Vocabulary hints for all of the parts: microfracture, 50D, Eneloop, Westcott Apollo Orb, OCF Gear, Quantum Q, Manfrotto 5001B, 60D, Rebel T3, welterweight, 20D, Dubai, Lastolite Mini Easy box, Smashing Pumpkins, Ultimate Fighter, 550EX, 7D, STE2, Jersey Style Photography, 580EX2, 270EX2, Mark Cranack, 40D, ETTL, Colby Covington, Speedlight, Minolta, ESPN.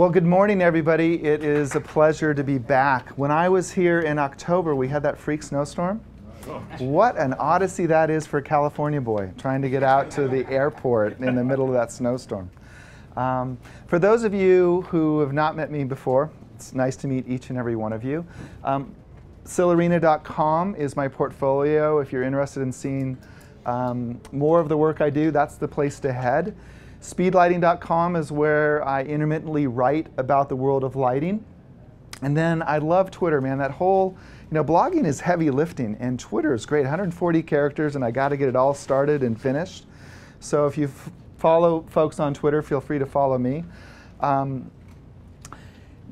Well, good morning, everybody. It is a pleasure to be back. When I was here in October, we had that freak snowstorm. What an odyssey that is for a California boy, trying to get out to the airport in the middle of that snowstorm. For those of you who have not met me before, it's nice to meet each and every one of you. Cilarina.com is my portfolio. If you're interested in seeing more of the work I do, that's the place to head. Speedlighting.com is where I intermittently write about the world of lighting. And then I love Twitter, man. That whole, you know, blogging is heavy lifting, and Twitter is great. 140 characters, and I got to get it all started and finished. So if you follow folks on Twitter, feel free to follow me.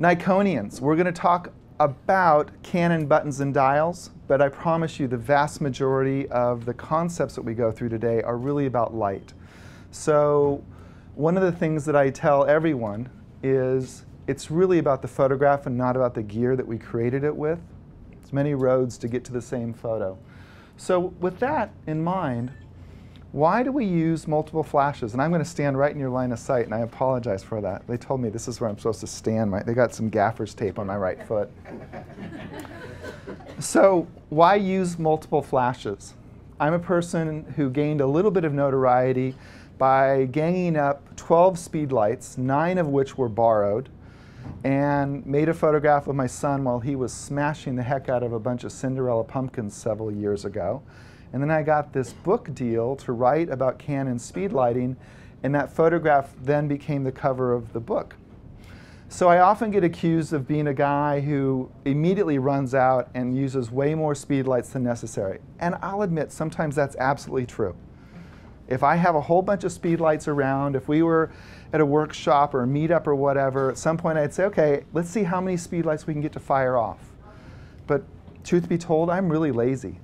Nikonians, we're going to talk about Canon buttons and dials, but I promise you the vast majority of the concepts that we go through today are really about light. So one of the things that I tell everyone is it's really about the photograph and not about the gear that we created it with. It's many roads to get to the same photo. So with that in mind, why do we use multiple flashes? And I'm going to stand right in your line of sight, and I apologize for that. They told me this is where I'm supposed to stand. They got some gaffer's tape on my right foot. So why use multiple flashes? I'm a person who gained a little bit of notoriety by ganging up 12 speedlights, 9 of which were borrowed, and made a photograph of my son while he was smashing the heck out of a bunch of Cinderella pumpkins several years ago. And then I got this book deal to write about Canon speed lighting, and that photograph then became the cover of the book. So I often get accused of being a guy who immediately runs out and uses way more speedlights than necessary. And I'll admit, sometimes that's absolutely true. If I have a whole bunch of speedlights around, if we were at a workshop or a meetup or whatever, at some point I'd say, okay, let's see how many speedlights we can get to fire off. But truth be told, I'm really lazy.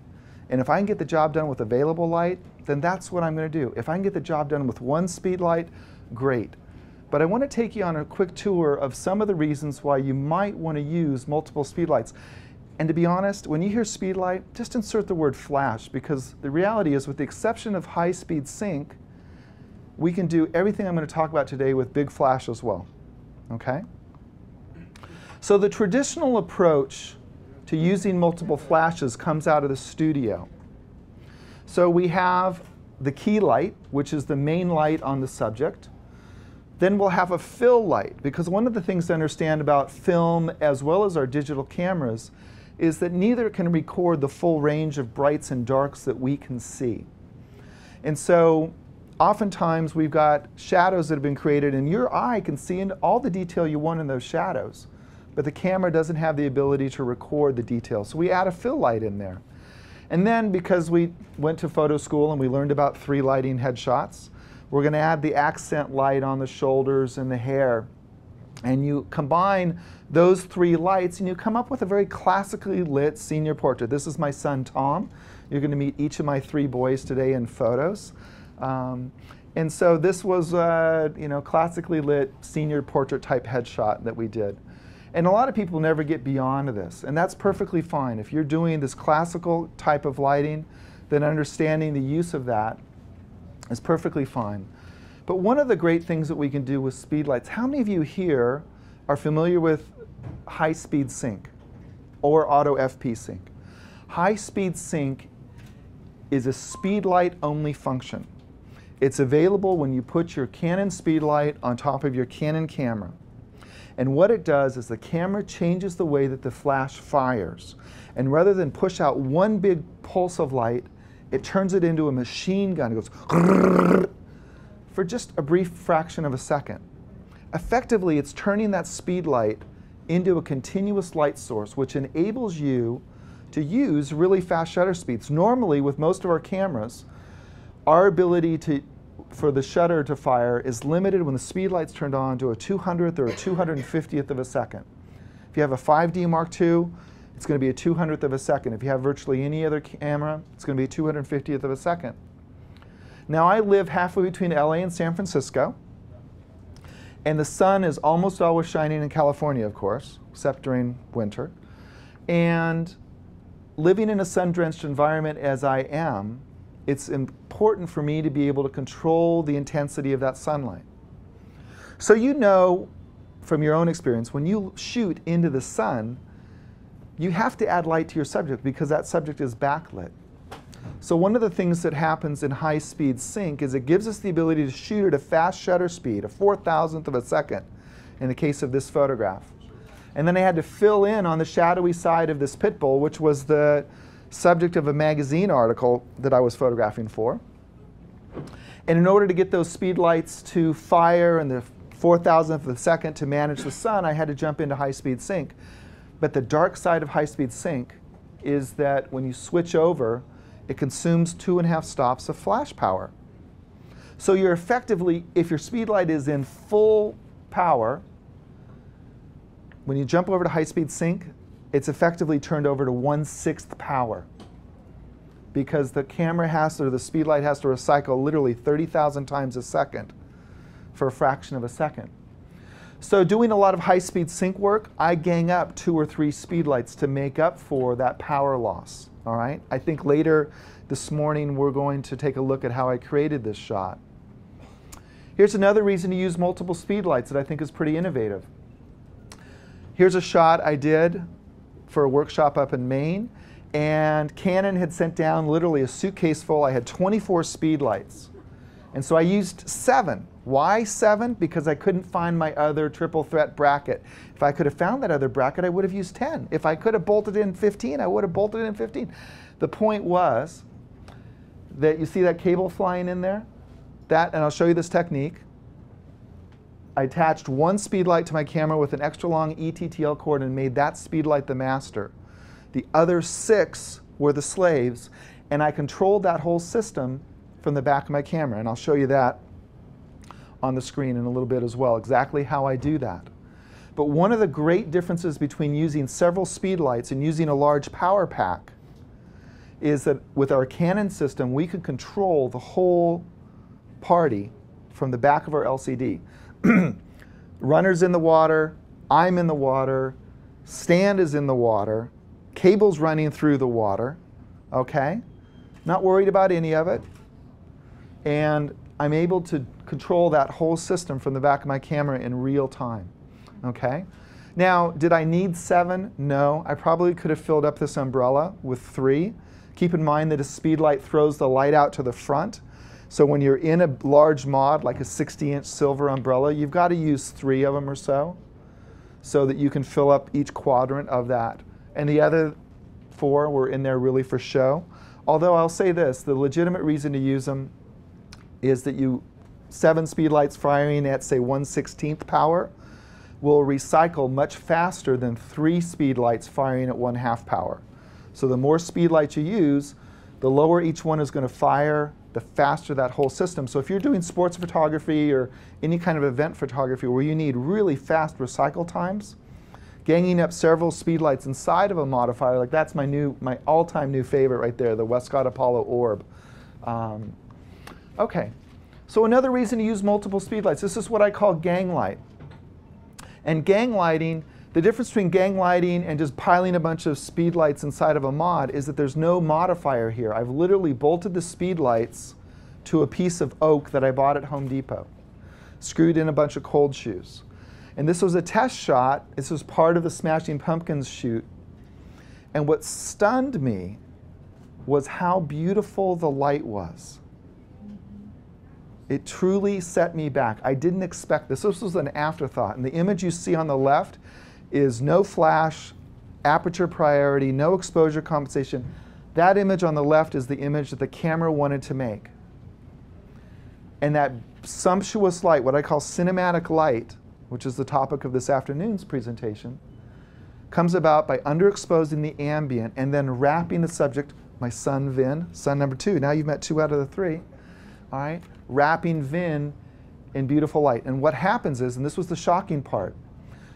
And if I can get the job done with available light, then that's what I'm going to do. If I can get the job done with one speedlight, great. But I want to take you on a quick tour of some of the reasons why you might want to use multiple speedlights. And to be honest, when you hear speedlight, just insert the word flash, because the reality is, with the exception of high-speed sync, we can do everything I'm going to talk about today with big flash as well. Okay? So the traditional approach to using multiple flashes comes out of the studio. So we have the key light, which is the main light on the subject. Then we'll have a fill light, because one of the things to understand about film as well as our digital cameras is that neither can record the full range of brights and darks that we can see. And so oftentimes we've got shadows that have been created, and your eye can see in all the detail you want in those shadows, but the camera doesn't have the ability to record the detail. So we add a fill light in there. And then, because we went to photo school and we learned about three lighting headshots, we're going to add the accent light on the shoulders and the hair. And you combine those three lights, and you come up with a very classically lit senior portrait. This is my son, Tom. You're going to meet each of my three boys today in photos. And so this was a classically lit senior portrait type headshot that we did. And a lot of people never get beyond this. And that's perfectly fine. If you're doing this classical type of lighting, then understanding the use of that is perfectly fine. But one of the great things that we can do with speedlights, how many of you here are familiar with high-speed sync or auto FP sync? High-speed sync is a speedlight-only function. It's available when you put your Canon speedlight on top of your Canon camera. And what it does is the camera changes the way that the flash fires. And rather than push out one big pulse of light, it turns it into a machine gun. It goes for just a brief fraction of a second. Effectively, it's turning that speed light into a continuous light source, which enables you to use really fast shutter speeds. Normally, with most of our cameras, our ability for the shutter to fire is limited when the speed light's turned on to a 200th or a 250th of a second. If you have a 5D Mark II, it's going to be a 200th of a second. If you have virtually any other camera, it's going to be a 250th of a second. Now, I live halfway between LA and San Francisco, and the sun is almost always shining in California, of course, except during winter. And living in a sun-drenched environment as I am, it's important for me to be able to control the intensity of that sunlight. So you know from your own experience, when you shoot into the sun, you have to add light to your subject because that subject is backlit. So one of the things that happens in high-speed sync is it gives us the ability to shoot at a fast shutter speed, a 0.004 of a second, in the case of this photograph. And then I had to fill in on the shadowy side of this pit bull, which was the subject of a magazine article that I was photographing for. And in order to get those speed lights to fire in the 0.004 of a second to manage the sun, I had to jump into high-speed sync. But the dark side of high-speed sync is that when you switch over, it consumes 2.5 stops of flash power. So you're effectively, if your speed light is in full power, when you jump over to high-speed sync, it's effectively turned over to 1/6 power, because the camera has to, or the speed light has to recycle literally 30,000 times a second for a fraction of a second. So doing a lot of high-speed sync work, I gang up 2 or 3 speed lights to make up for that power loss. All right? I think later this morning we're going to take a look at how I created this shot. Here's another reason to use multiple speed lights that I think is pretty innovative. Here's a shot I did for a workshop up in Maine, and Canon had sent down literally a suitcase full. I had 24 speed lights, and so I used 7. Why 7? Because I couldn't find my other triple threat bracket. If I could have found that other bracket, I would have used 10. If I could have bolted in 15, I would have bolted in 15. The point was that you see that cable flying in there? That, and I'll show you this technique. I attached one speed light to my camera with an extra long ETTL cord and made that speed light the master. The other 6 were the slaves, and I controlled that whole system from the back of my camera, and I'll show you that on the screen in a little bit as well, exactly how I do that. But one of the great differences between using several speed lights and using a large power pack is that with our Canon system, we could control the whole party from the back of our LCD. Runner's in the water, I'm in the water, stand is in the water, cable's running through the water, okay? Not worried about any of it. And I'm able to control that whole system from the back of my camera in real time, okay? Now, did I need 7? No. I probably could have filled up this umbrella with 3. Keep in mind that a speed light throws the light out to the front. So when you're in a large mod, like a 60-inch silver umbrella, you've got to use 3 of them or so, so that you can fill up each quadrant of that. And the other 4 were in there really for show. Although I'll say this, the legitimate reason to use them is that 7 speed lights firing at, say, 1/16 power will recycle much faster than 3 speed lights firing at 1/2 power. So the more speed lights you use, the lower each one is going to fire, the faster that whole system. So if you're doing sports photography or any kind of event photography where you need really fast recycle times, ganging up several speed lights inside of a modifier, like that's my all-time new favorite right there, the Westcott Apollo Orb. Okay, so another reason to use multiple speed lights. This is what I call gang light. And gang lighting, the difference between gang lighting and just piling a bunch of speed lights inside of a mod is that there's no modifier here. I've literally bolted the speed lights to a piece of oak that I bought at Home Depot, screwed in a bunch of cold shoes. And this was a test shot. This was part of the Smashing Pumpkins shoot. And what stunned me was how beautiful the light was. It truly set me back. I didn't expect this. This was an afterthought. And the image you see on the left is no flash, aperture priority, no exposure compensation. That image on the left is the image that the camera wanted to make. And that sumptuous light, what I call cinematic light, which is the topic of this afternoon's presentation, comes about by underexposing the ambient and then wrapping the subject, my son Vin, son number 2. Now you've met 2 out of the 3. All right? Wrapping Vin in beautiful light. And what happens is, and this was the shocking part,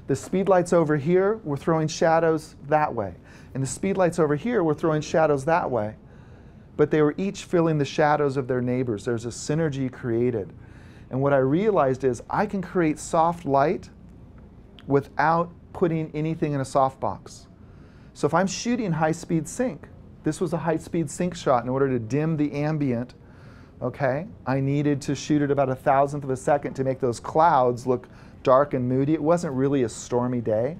the speed lights over here were throwing shadows that way, and the speed lights over here were throwing shadows that way, but they were each filling the shadows of their neighbors. There's a synergy created. And what I realized is I can create soft light without putting anything in a softbox. So if I'm shooting high-speed sync, this was a high-speed sync shot. In order to dim the ambient, okay, I needed to shoot at about 1,000th of a second to make those clouds look dark and moody. It wasn't really a stormy day.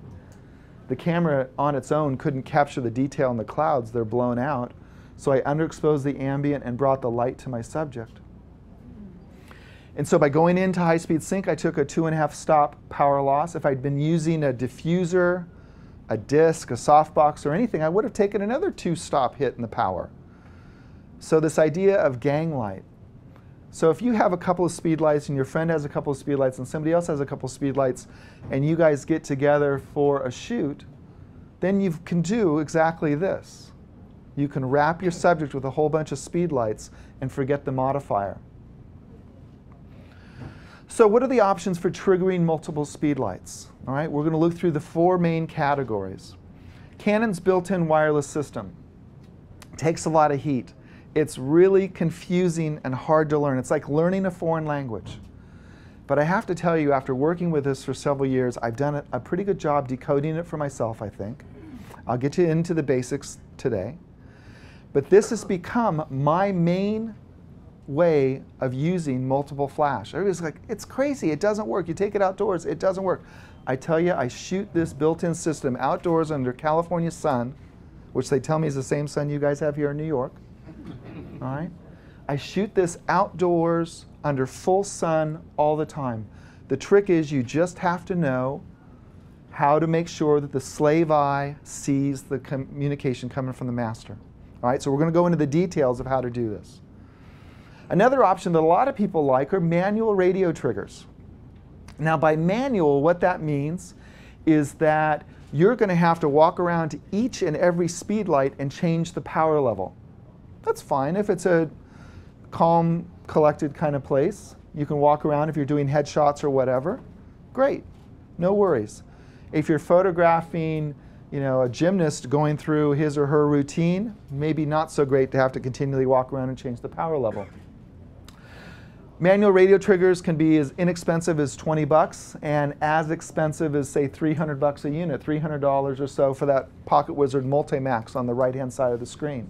The camera on its own couldn't capture the detail in the clouds. They're blown out. So I underexposed the ambient and brought the light to my subject. And so by going into high-speed sync, I took a 2.5 stop power loss. If I'd been using a diffuser, a disc, a softbox, or anything, I would have taken another 2-stop hit in the power. So this idea of gang light. So if you have a couple of speed lights and your friend has a couple of speed lights and somebody else has a couple of speed lights and you guys get together for a shoot, then you can do exactly this. You can wrap your subject with a whole bunch of speed lights and forget the modifier. So what are the options for triggering multiple speed lights? All right, we're going to look through the 4 main categories. Canon's built-in wireless system takes a lot of heat. It's really confusing and hard to learn. It's like learning a foreign language. But I have to tell you, after working with this for several years, I've done a pretty good job decoding it for myself, I think. I'll get you into the basics today. But this has become my main way of using multiple flash. Everybody's like, it's crazy, it doesn't work. You take it outdoors, it doesn't work. I tell you, I shoot this built-in system outdoors under California sun, which they tell me is the same sun you guys have here in New York. All right? I shoot this outdoors under full sun all the time. The trick is you just have to know how to make sure that the slave eye sees the communication coming from the master. All right? So we're going to go into the details of how to do this. Another option that a lot of people like are manual radio triggers. Now by manual, what that means is that you're going to have to walk around to each and every speed light and change the power level. That's fine. If it's a calm, collected kind of place, you can walk around if you're doing headshots or whatever. Great. No worries. If you're photographing, you know, a gymnast going through his or her routine, maybe not so great to have to continually walk around and change the power level. Manual radio triggers can be as inexpensive as $20 and as expensive as, say, $300 a unit, $300 or so for that PocketWizard Multimax on the right-hand side of the screen.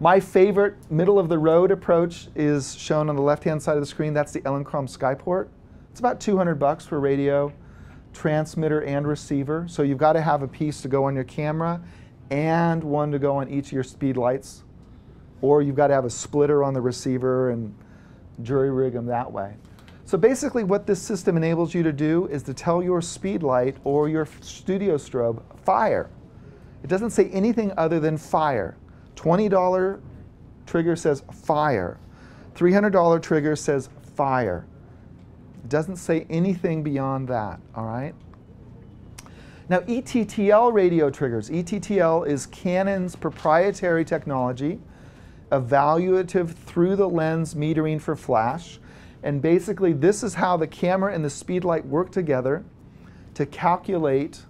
My favorite middle-of-the-road approach is shown on the left-hand side of the screen. That's the Elenchrom Skyport. It's about $200 for radio, transmitter, and receiver. So you've got to have a piece to go on your camera and one to go on each of your speed lights. Or you've got to have a splitter on the receiver and jury rig them that way. So basically what this system enables you to do is to tell your speed light or your studio strobe, fire. It doesn't say anything other than fire. $20 trigger says fire. $300 trigger says fire. It doesn't say anything beyond that, all right? Now ETTL radio triggers. ETTL is Canon's proprietary technology, evaluative through the lens metering for flash. And basically this is how the camera and the speed light work together to calculate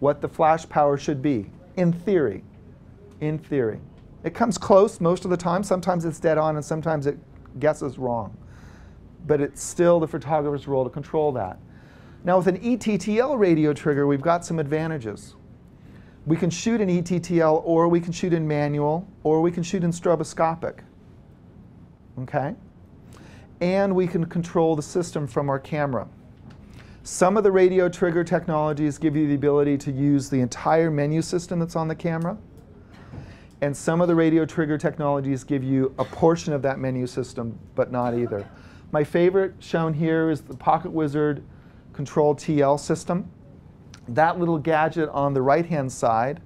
what the flash power should be, in theory. In theory. It comes close most of the time. Sometimes it's dead on and sometimes it guesses wrong. But it's still the photographer's role to control that. Now with an ETTL radio trigger, we've got some advantages. We can shoot in ETTL or we can shoot in manual or we can shoot in stroboscopic. Okay? And we can control the system from our camera. Some of the radio trigger technologies give you the ability to use the entire menu system that's on the camera. And some of the radio trigger technologies give you a portion of that menu system, but not either. My favorite shown here is the PocketWizard Control TL system. That little gadget on the right-hand side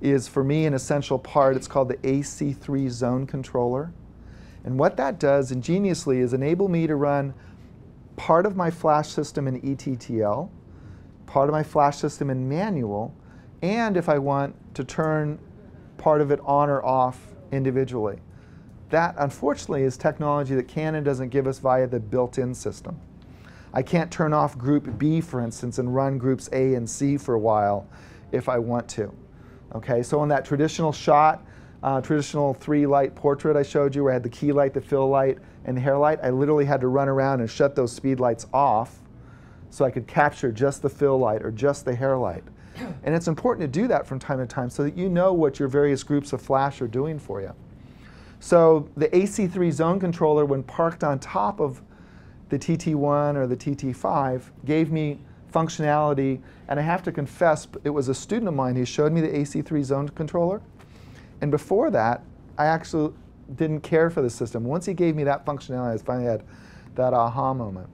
is, for me, an essential part. It's called the AC3 Zone Controller. And what that does, ingeniously, is enable me to run part of my flash system in ETTL, part of my flash system in manual, and if I want to turn part of it on or off individually. That, unfortunately, is technology that Canon doesn't give us via the built-in system. I can't turn off Group B, for instance, and run Groups A and C for a while if I want to. Okay, so in that traditional shot, traditional 3-light portrait I showed you where I had the key light, the fill light, and the hair light, I literally had to run around and shut those speed lights off so I could capture just the fill light or just the hair light. And it's important to do that from time to time so that you know what your various groups of flash are doing for you. So the AC3 Zone Controller, when parked on top of the TT1 or the TT5 gave me functionality, and I have to confess, it was a student of mine who showed me the AC3 Zone Controller, and before that, I actually didn't care for the system. Once he gave me that functionality, I finally had that aha moment.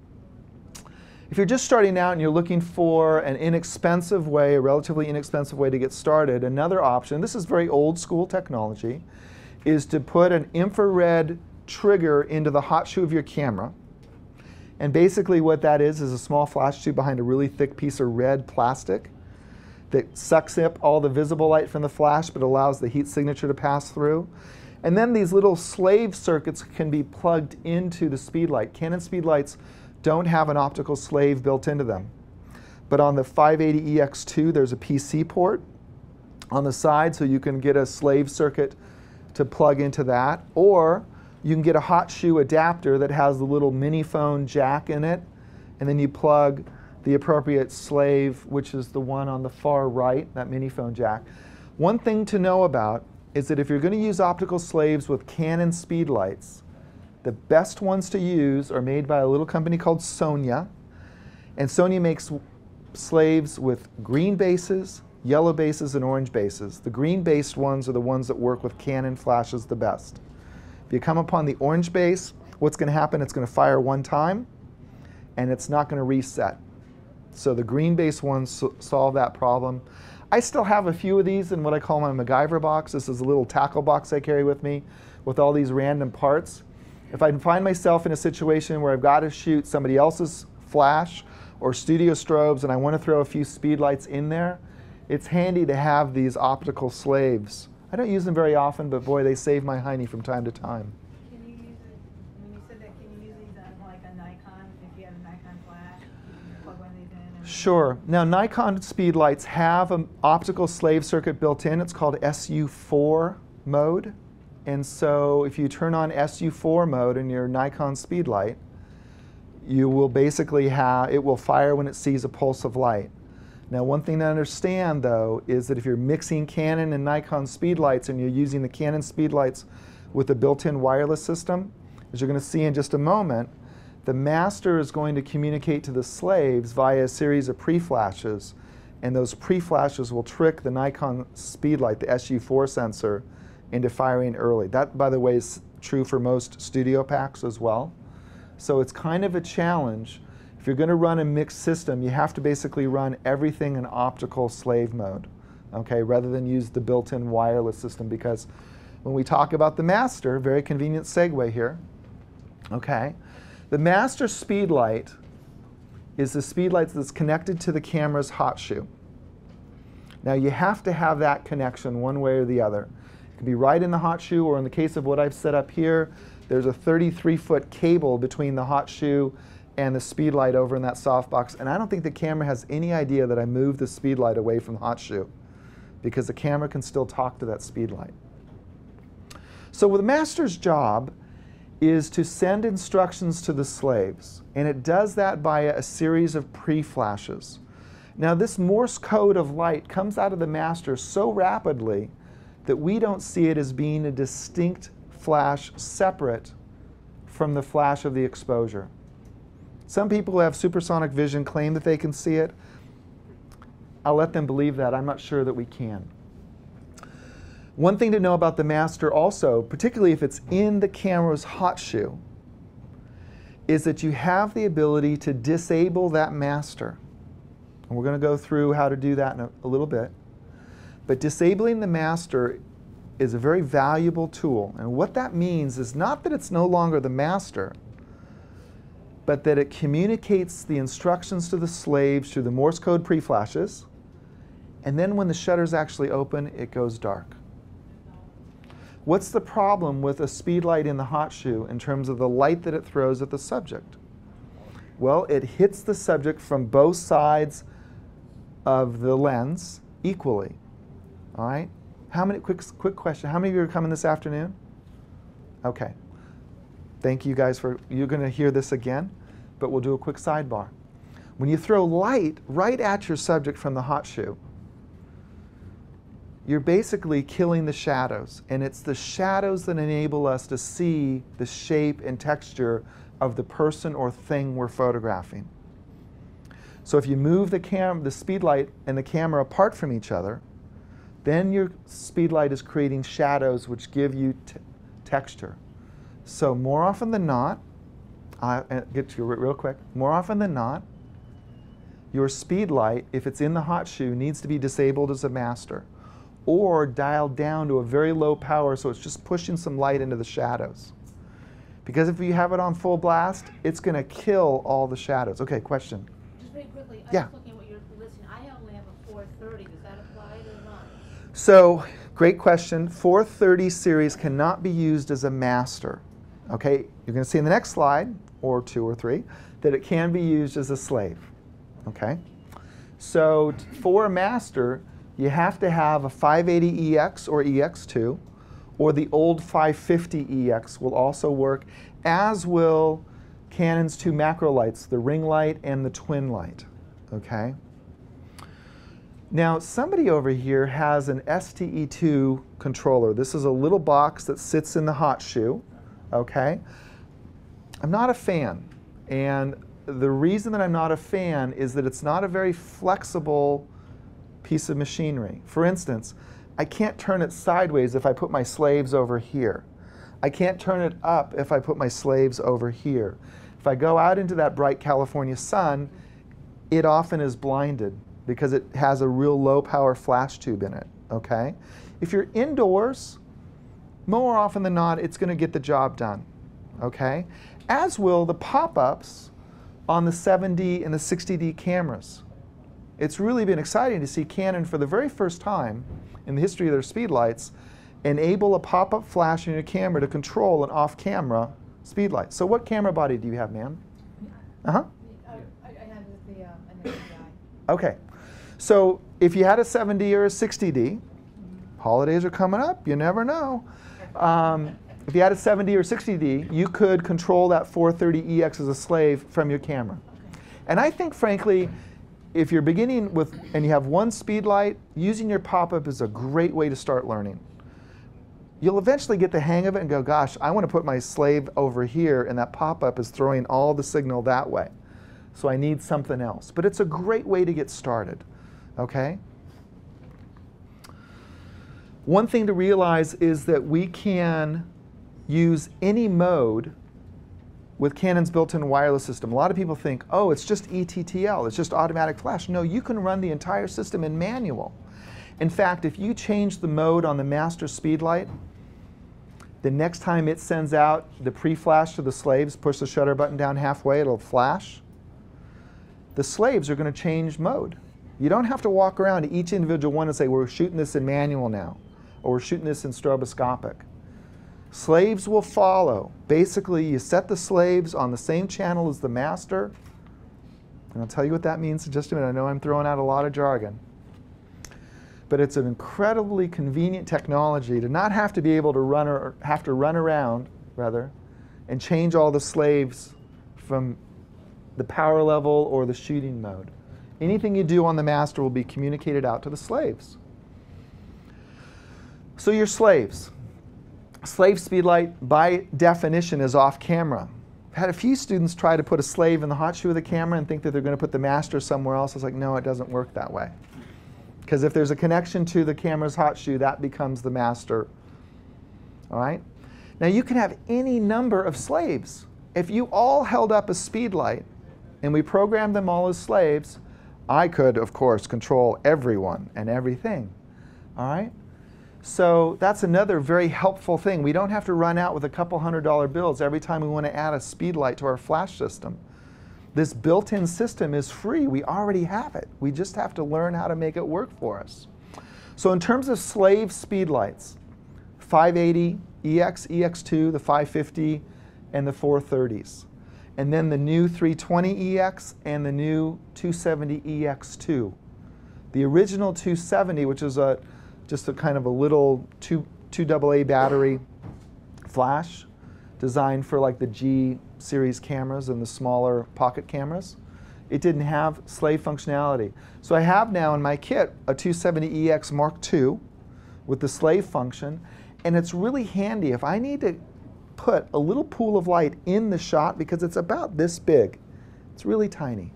If you're just starting out and you're looking for an inexpensive way, a relatively inexpensive way to get started, another option, this is very old school technology, is to put an infrared trigger into the hot shoe of your camera. And basically what that is a small flash tube behind a really thick piece of red plastic that sucks up all the visible light from the flash but allows the heat signature to pass through. And then these little slave circuits can be plugged into the speed light. Canon speed lights don't have an optical slave built into them. But on the 580EX2 there's a PC port on the side, so you can get a slave circuit to plug into that, or you can get a hot shoe adapter that has the little mini phone jack in it, and then you plug the appropriate slave, which is the one on the far right, that mini phone jack. One thing to know about is that if you're going to use optical slaves with Canon speed lights, the best ones to use are made by a little company called Sonya, and Sonya makes slaves with green bases, yellow bases, and orange bases. The green based ones are the ones that work with Canon flashes the best. If you come upon the orange base, what's going to happen? It's going to fire one time and it's not going to reset. So the green base ones solve that problem. I still have a few of these in what I call my MacGyver box. This is a little tackle box I carry with me with all these random parts. If I find myself in a situation where I've got to shoot somebody else's flash or studio strobes and I want to throw a few speed lights in there, it's handy to have these optical slaves. I don't use them very often, but boy, they save my hiney from time to time. Can you use it, when you said that, can you use these on like a Nikon, if you have a Nikon flash, you can plug one of these in? Sure. Now, Nikon speed lights have an optical slave circuit built in. It's called SU-4 mode. And so if you turn on SU-4 mode in your Nikon speed light, you will basically have, it will fire when it sees a pulse of light. Now, one thing to understand, though, is that if you're mixing Canon and Nikon speedlights and you're using the Canon speedlights with a built-in wireless system, as you're going to see in just a moment, the master is going to communicate to the slaves via a series of pre-flashes, and those pre-flashes will trick the Nikon speedlight, the SU-4 sensor, into firing early. That, by the way, is true for most studio packs as well. So it's kind of a challenge. If you're going to run a mixed system, you have to basically run everything in optical slave mode, okay, rather than use the built-in wireless system, because when we talk about the master, very convenient segue here, okay, the master speedlight is the speedlight that's connected to the camera's hot shoe. Now, you have to have that connection one way or the other. It can be right in the hot shoe, or in the case of what I've set up here, there's a 33-foot cable between the hot shoe and the speed light over in that softbox, and I don't think the camera has any idea that I moved the speed light away from the hot shoe, because the camera can still talk to that speed light. So the master's job is to send instructions to the slaves, and it does that via a series of pre-flashes. Now, this Morse code of light comes out of the master so rapidly that we don't see it as being a distinct flash separate from the flash of the exposure. Some people who have supersonic vision claim that they can see it. I'll let them believe that. I'm not sure that we can. One thing to know about the master also, particularly if it's in the camera's hot shoe, is that you have the ability to disable that master. And we're going to go through how to do that in a little bit. But disabling the master is a very valuable tool. And what that means is not that it's no longer the master, but that it communicates the instructions to the slaves through the Morse code pre-flashes, and then when the shutters actually open, it goes dark. What's the problem with a speed light in the hot shoe in terms of the light that it throws at the subject? Well, it hits the subject from both sides of the lens equally. All right? How many, quick question, how many of you are coming this afternoon? Okay. Thank you guys for, you're going to hear this again, but we'll do a quick sidebar. When you throw light right at your subject from the hot shoe, you're basically killing the shadows, and it's the shadows that enable us to see the shape and texture of the person or thing we're photographing. So if you move the speedlight and the camera apart from each other, then your speedlight is creating shadows which give you texture. So more often than not, I'll get to you real quick, more often than not, your speedlight, if it's in the hot shoe, needs to be disabled as a master or dialed down to a very low power so it's just pushing some light into the shadows. Because if you have it on full blast, it's going to kill all the shadows. Okay, question? Just very quickly, I was looking at what you're listening. I only have a 430. Does that apply or not? So, great question. 430 series cannot be used as a master. Okay, you're going to see in the next slide, or two or three, that it can be used as a slave. Okay? So, for a master, you have to have a 580EX or EX2, or the old 550EX will also work, as will Canon's two macro lights, the ring light and the twin light. Okay? Now, somebody over here has an STE2 controller. This is a little box that sits in the hot shoe. Okay? I'm not a fan, and the reason that I'm not a fan is that it's not a very flexible piece of machinery. For instance, I can't turn it sideways if I put my slaves over here. I can't turn it up if I put my slaves over here. If I go out into that bright California sun, it often is blinded because it has a real low power flash tube in it, okay? If you're indoors, more often than not, it's going to get the job done, okay? As will the pop-ups on the 7D and the 60D cameras. It's really been exciting to see Canon for the very first time in the history of their speedlights enable a pop-up flash in your camera to control an off-camera speedlight. So what camera body do you have, ma'am? Uh-huh. I have the an SDI. Okay. So if you had a 7D or a 60D, holidays are coming up, you never know. If you had a 7D or 60D, you could control that 430EX as a slave from your camera. Okay. And I think, frankly, if you're beginning with, and you have one speed light, using your pop-up is a great way to start learning. You'll eventually get the hang of it and go, gosh, I want to put my slave over here, and that pop-up is throwing all the signal that way. So I need something else. But it's a great way to get started, okay? One thing to realize is that we can use any mode with Canon's built-in wireless system. A lot of people think, oh, it's just ETTL, it's just automatic flash. No, you can run the entire system in manual. In fact, if you change the mode on the master speedlight, the next time it sends out the pre-flash to the slaves, push the shutter button down halfway, it'll flash. The slaves are going to change mode. You don't have to walk around to each individual one and say, we're shooting this in manual now, or we're shooting this in stroboscopic. Slaves will follow. Basically, you set the slaves on the same channel as the master. And I'll tell you what that means in just a minute. I know I'm throwing out a lot of jargon. But it's an incredibly convenient technology to not have to be able to run or have to run around, rather, and change all the slaves from the power level or the shooting mode. Anything you do on the master will be communicated out to the slaves. So your slaves. Slave speedlight, by definition, is off camera. I've had a few students try to put a slave in the hot shoe of the camera and think that they're going to put the master somewhere else. I was like, no, it doesn't work that way. Because if there's a connection to the camera's hot shoe, that becomes the master. All right? Now, you can have any number of slaves. If you all held up a speedlight and we programmed them all as slaves, I could, of course, control everyone and everything. All right? So that's another very helpful thing. We don't have to run out with a couple $100 bills every time we want to add a speedlight to our flash system. This built-in system is free. We already have it. We just have to learn how to make it work for us. So in terms of slave speedlights, 580, EX, EX2, the 550, and the 430s. And then the new 320EX and the new 270EX2. The original 270, which is a just a kind of a little 2AA battery flash designed for like the G series cameras and the smaller pocket cameras. It didn't have slave functionality. So I have now in my kit a 270EX Mark II with the slave function, and it's really handy. If I need to put a little pool of light in the shot because it's about this big. It's really tiny.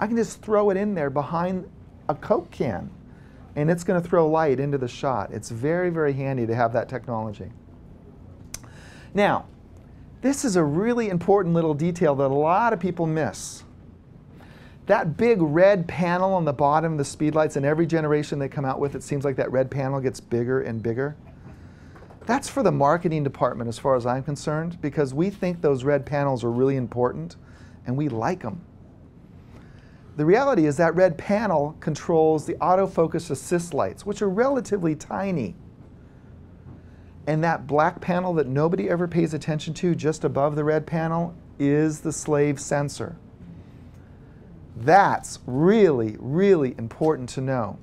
I can just throw it in there behind a Coke can, and it's going to throw light into the shot. It's very, very handy to have that technology. Now, this is a really important little detail that a lot of people miss. That big red panel on the bottom of the speedlights, and every generation they come out with, it seems like that red panel gets bigger and bigger. That's for the marketing department as far as I'm concerned, because we think those red panels are really important, and we like them. The reality is that red panel controls the autofocus assist lights, which are relatively tiny. And that black panel that nobody ever pays attention to just above the red panel is the slave sensor. That's really, really important to know,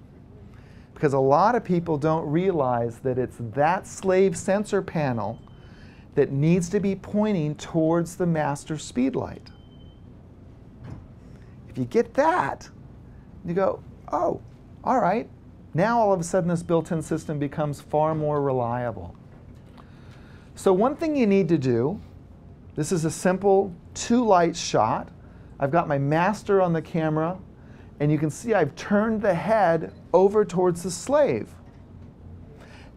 because a lot of people don't realize that it's that slave sensor panel that needs to be pointing towards the master speedlight. If you get that, you go, oh, all right. Now all of a sudden this built-in system becomes far more reliable. So one thing you need to do, this is a simple two-light shot. I've got my master on the camera, and you can see I've turned the head over towards the slave.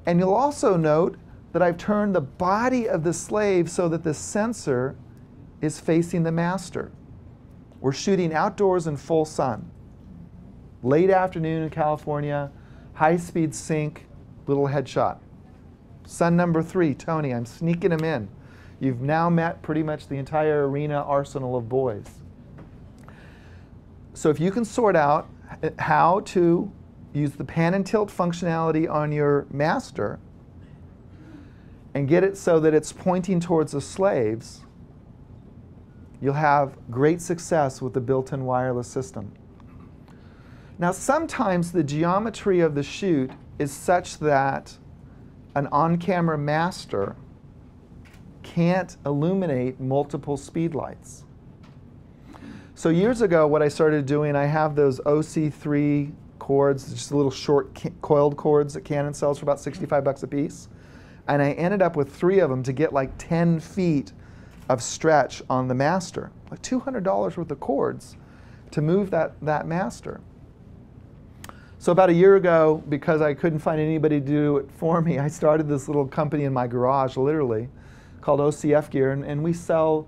And you'll also note that I've turned the body of the slave so that the sensor is facing the master. We're shooting outdoors in full sun. Late afternoon in California, high-speed sync, little headshot. Son number three, Tony, I'm sneaking him in. You've now met pretty much the entire arena arsenal of boys. So if you can sort out how to use the pan and tilt functionality on your master and get it so that it's pointing towards the slaves, you'll have great success with the built-in wireless system. Now, sometimes the geometry of the shoot is such that an on-camera master can't illuminate multiple speedlights. So years ago, what I started doing, I have those OC3 cords, just little short coiled cords that Canon sells for about 65 bucks a piece. And I ended up with 3 of them to get like 10 feet of stretch on the master, like $200 worth of cords to move that master. So about a year ago, because I couldn't find anybody to do it for me, I started this little company in my garage, literally, called OCF Gear, and we sell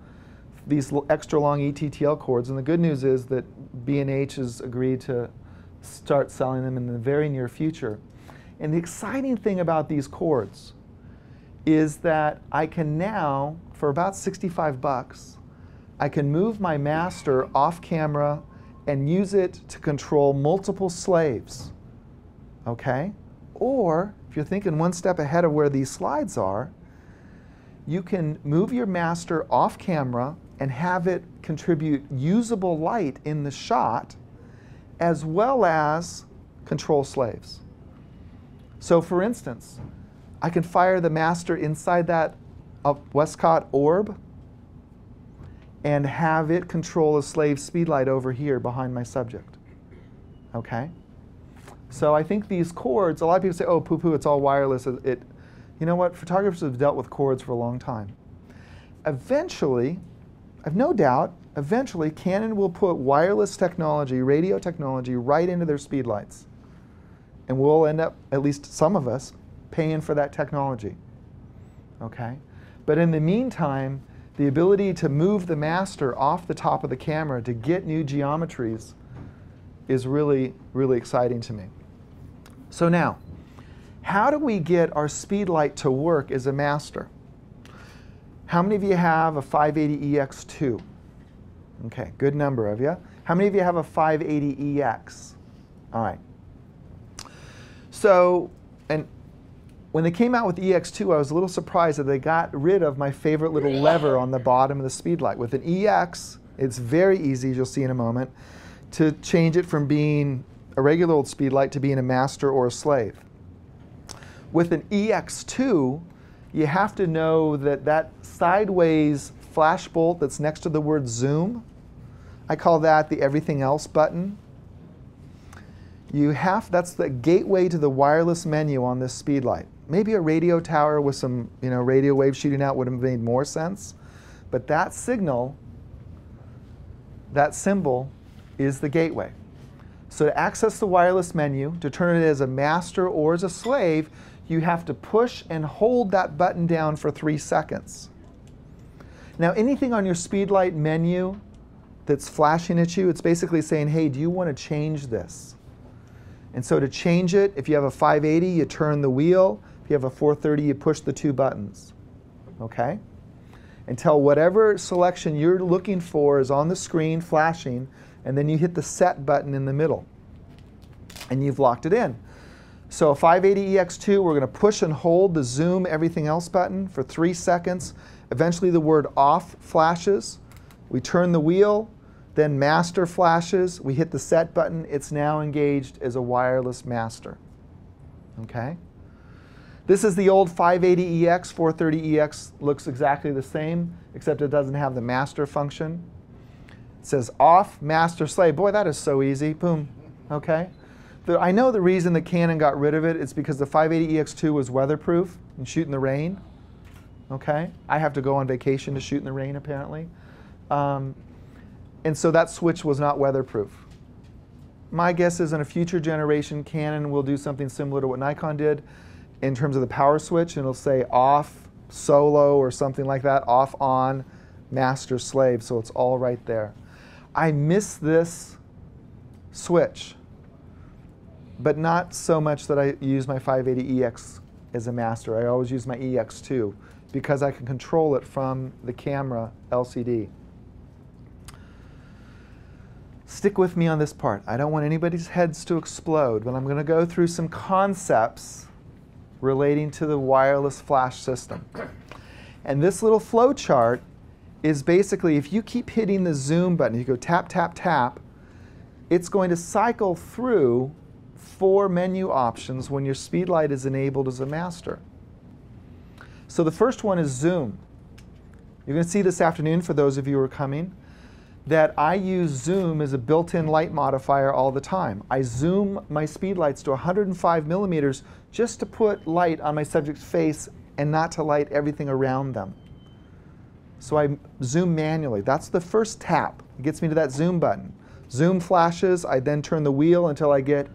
these extra long ETTL cords. And the good news is that B&H has agreed to start selling them in the very near future. And the exciting thing about these cords is that I can now, for about 65 bucks, I can move my master off camera and use it to control multiple slaves, okay? Or, if you're thinking one step ahead of where these slides are, you can move your master off camera and have it contribute usable light in the shot, as well as control slaves. So for instance, I can fire the master inside that Westcott orb and have it control a slave speedlight over here behind my subject, okay? So I think these cords, a lot of people say, oh, poo-poo, it's all wireless. You know what, photographers have dealt with cords for a long time. Eventually, I've no doubt, eventually Canon will put wireless technology, radio technology, right into their speedlights. And we'll end up, at least some of us, paying for that technology, okay? But in the meantime, the ability to move the master off the top of the camera to get new geometries is really, really exciting to me. So now, how do we get our speedlight to work as a master? How many of you have a 580EX2? Okay, good number of you. How many of you have a 580EX? All right. So, and when they came out with the EX2, I was a little surprised that they got rid of my favorite little lever on the bottom of the speedlight. With an EX, it's very easy, as you'll see in a moment, to change it from being a regular old speedlight to being a master or a slave. With an EX2, you have to know that that sideways flash bolt that's next to the word zoom, I call that the everything else button. That's the gateway to the wireless menu on this speedlight. Maybe a radio tower with some, you know, radio waves shooting out would have made more sense. But that signal, that symbol, is the gateway. So to access the wireless menu, to turn it as a master or as a slave, you have to push and hold that button down for 3 seconds. Now anything on your speedlight menu that's flashing at you, it's basically saying, hey, do you want to change this? And so to change it, if you have a 580, you turn the wheel. If you have a 430, you push the 2 buttons, okay? Until whatever selection you're looking for is on the screen flashing, and then you hit the set button in the middle, and you've locked it in. So 580EX2, we're going to push and hold the zoom everything else button for 3 seconds. Eventually the word off flashes. We turn the wheel, then master flashes. We hit the set button. It's now engaged as a wireless master. Okay? This is the old 580EX. 430EX looks exactly the same, except it doesn't have the master function. It says off, master, slave. Boy, that is so easy. Boom. Okay? I know the reason that Canon got rid of it is because the 580EX2 was weatherproof and shoot in the rain. Okay, I have to go on vacation to shoot in the rain apparently, and so that switch was not weatherproof. My guess is in a future generation, Canon will do something similar to what Nikon did in terms of the power switch, and it'll say off, solo, or something like that, off, on, master, slave, so it's all right there. I miss this switch, but not so much that I use my 580EX as a master. I always use my EX2 because I can control it from the camera LCD. Stick with me on this part. I don't want anybody's heads to explode, but I'm going to go through some concepts relating to the wireless flash system. And this little flow chart is basically, if you keep hitting the zoom button, you go tap, tap, tap, it's going to cycle through 4 menu options when your speedlight is enabled as a master. So the first one is zoom. You're going to see this afternoon, for those of you who are coming, that I use zoom as a built-in light modifier all the time. I zoom my speedlights to 105 millimeters just to put light on my subject's face and not to light everything around them. So I zoom manually. That's the first tap. It gets me to that zoom button. Zoom flashes. I then turn the wheel until I get,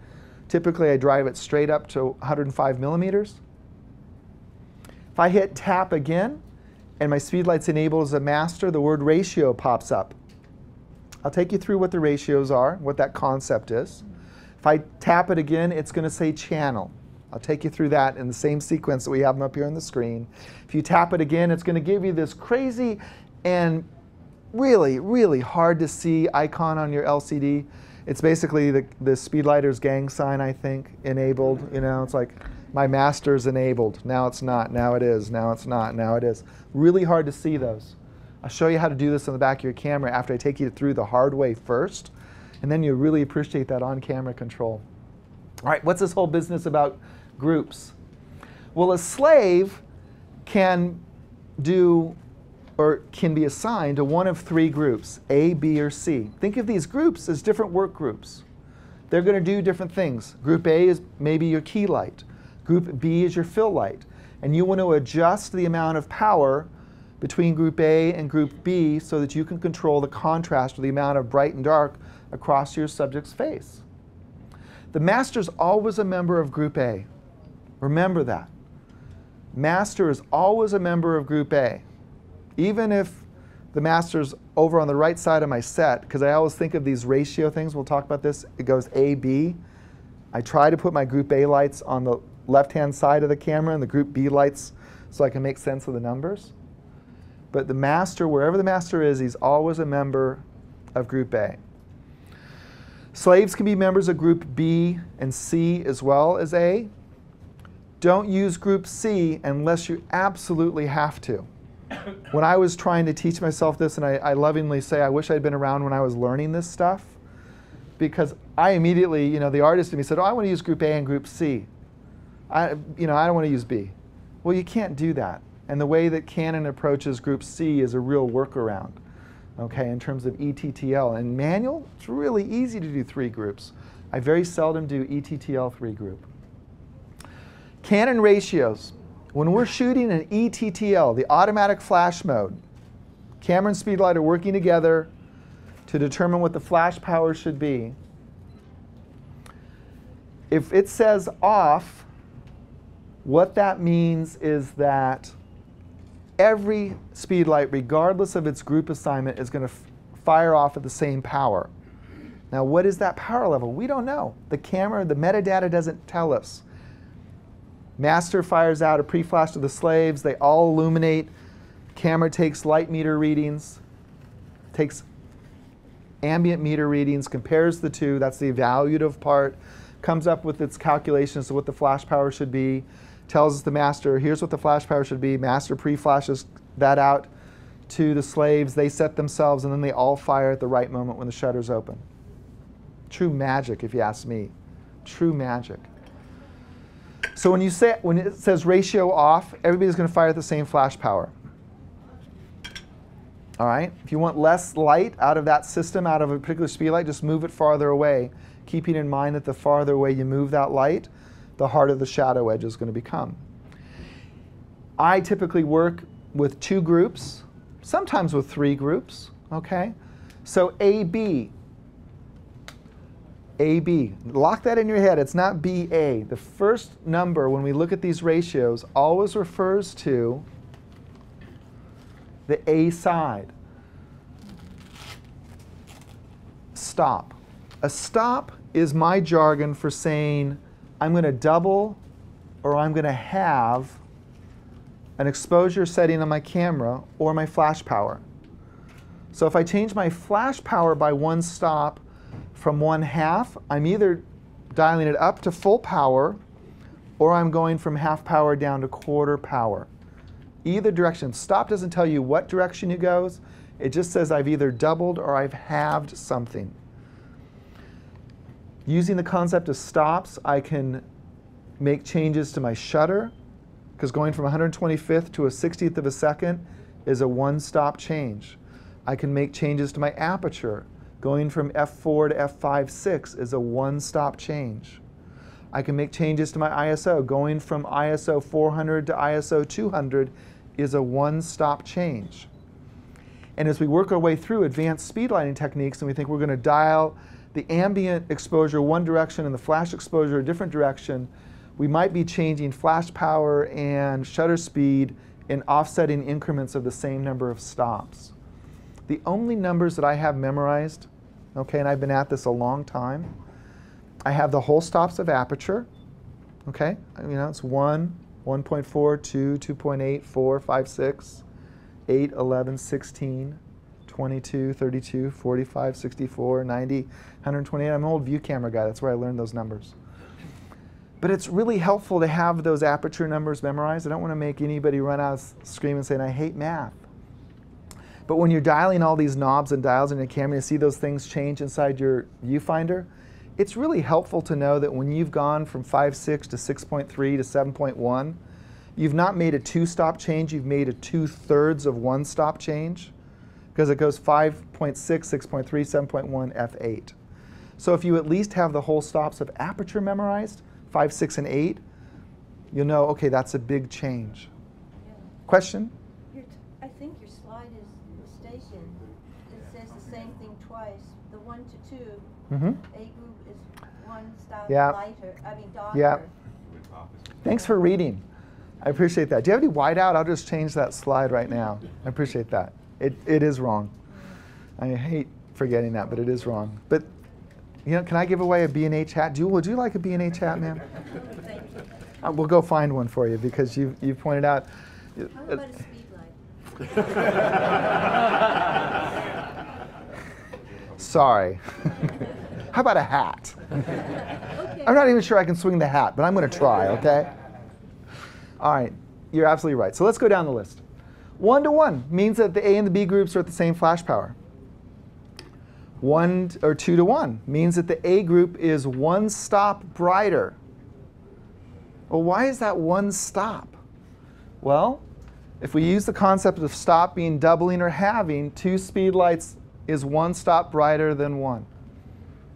typically I drive it straight up to 105 millimeters. If I hit tap again and my speedlight's enabled as a master, the word ratio pops up. I'll take you through what the ratios are, what that concept is. If I tap it again, it's going to say channel. I'll take you through that in the same sequence that we have them up here on the screen. If you tap it again, it's going to give you this crazy and really, really hard to see icon on your LCD. It's basically the speedlighters gang sign, I think, enabled. You know, it's like my master's enabled. Now it's not. Now it is. Now it's not. Now it is. Really hard to see those. I'll show you how to do this on the back of your camera after I take you through the hard way first, and then you'll really appreciate that on-camera control. All right, what's this whole business about groups? Well, a slave can do or can be assigned to one of 3 groups, A, B, or C. Think of these groups as different work groups. They're going to do different things. Group A is maybe your key light. Group B is your fill light. And you want to adjust the amount of power between Group A and Group B so that you can control the contrast or the amount of bright and dark across your subject's face. The master's always a member of Group A. Remember that. Master is always a member of Group A. Even if the master's over on the right side of my set, because I always think of these ratio things, we'll talk about this, it goes A, B. I try to put my Group A lights on the left-hand side of the camera and the Group B lights so I can make sense of the numbers. But the master, wherever the master is, he's always a member of Group A. Slaves can be members of Group B and C as well as A. Don't use Group C unless you absolutely have to. When I was trying to teach myself this, and I lovingly say I wish I'd been around when I was learning this stuff, because I immediately, you know, the artist in me said, oh, I want to use Group A and Group C. I don't want to use B. Well, you can't do that. And the way that Canon approaches Group C is a real workaround, okay, in terms of ETTL. And manual, it's really easy to do 3 groups. I very seldom do ETTL 3 group. Canon ratios. When we're shooting an ETTL, the automatic flash mode, camera and speedlight are working together to determine what the flash power should be. If it says off, what that means is that every speedlight, regardless of its group assignment, is going to fire off at the same power. Now, what is that power level? We don't know. The camera, the metadata doesn't tell us. Master fires out a pre-flash to the slaves. They all illuminate. Camera takes light meter readings, takes ambient meter readings, compares the two. That's the evaluative part. Comes up with its calculations of what the flash power should be. Tells the master, here's what the flash power should be. Master pre-flashes that out to the slaves. They set themselves, and then they all fire at the right moment when the shutter's open. True magic, if you ask me. True magic. So when you say, when it says ratio off, everybody's going to fire at the same flash power. All right? If you want less light out of that system, out of a particular speedlight, just move it farther away, keeping in mind that the farther away you move that light, the harder the shadow edge is going to become. I typically work with two groups, sometimes with three groups. Okay? So AB. AB. Lock that in your head. It's not BA. The first number, when we look at these ratios, always refers to the A side. Stop. A stop is my jargon for saying I'm going to double or I'm going to halve an exposure setting on my camera or my flash power. So if I change my flash power by one stop, from one half, I'm either dialing it up to full power or I'm going from half power down to quarter power. Either direction. Stop doesn't tell you what direction it goes. It just says I've either doubled or I've halved something. Using the concept of stops, I can make changes to my shutter, because going from 125th to a 60th of a second is a one-stop change. I can make changes to my aperture. Going from f4 to f5.6 is a one-stop change. I can make changes to my ISO. Going from ISO 400 to ISO 200 is a one-stop change. And as we work our way through advanced speedlighting techniques and we think we're going to dial the ambient exposure one direction and the flash exposure a different direction, we might be changing flash power and shutter speed in offsetting increments of the same number of stops. The only numbers that I have memorized, okay, and I've been at this a long time, I have the whole stops of aperture, okay? You know, it's 1, 1.4, 2, 2.8, 4, 5, 6, 8, 11, 16, 22, 32, 45, 64, 90, 128. I'm an old view camera guy. That's where I learned those numbers. But it's really helpful to have those aperture numbers memorized. I don't want to make anybody run out screaming and saying, I hate math. But when you're dialing all these knobs and dials in your camera, you see those things change inside your viewfinder. It's really helpful to know that when you've gone from 5.6 to 6.3 to 7.1, you've not made a two-stop change. You've made a two-thirds of one-stop change, because it goes 5.6, 6.3, 7.1, f8. So if you at least have the whole stops of aperture memorized, 5, 6, and 8, you'll know, OK, that's a big change. Yeah. Question? Two, mm-hmm. A group is one stop lighter, I mean darker. Yeah. Thanks for reading. I appreciate that. Do you have any whiteout? I'll just change that slide right now. I appreciate that. It is wrong. I hate forgetting that, but it is wrong. But you know, can I give away a B&H hat? Would you like a B&H hat, ma'am? We'll go find one for you because you pointed out. How about a speed light? Sorry. How about a hat? Okay. I'm not even sure I can swing the hat, but I'm going to try, OK? All right. You're absolutely right. So let's go down the list. 1-to-1 means that the A and the B groups are at the same flash power. 2-to-1 means that the A group is one stop brighter. Well, why is that one stop? Well, if we use the concept of stop being doubling or halving, two speedlights is one stop brighter than one.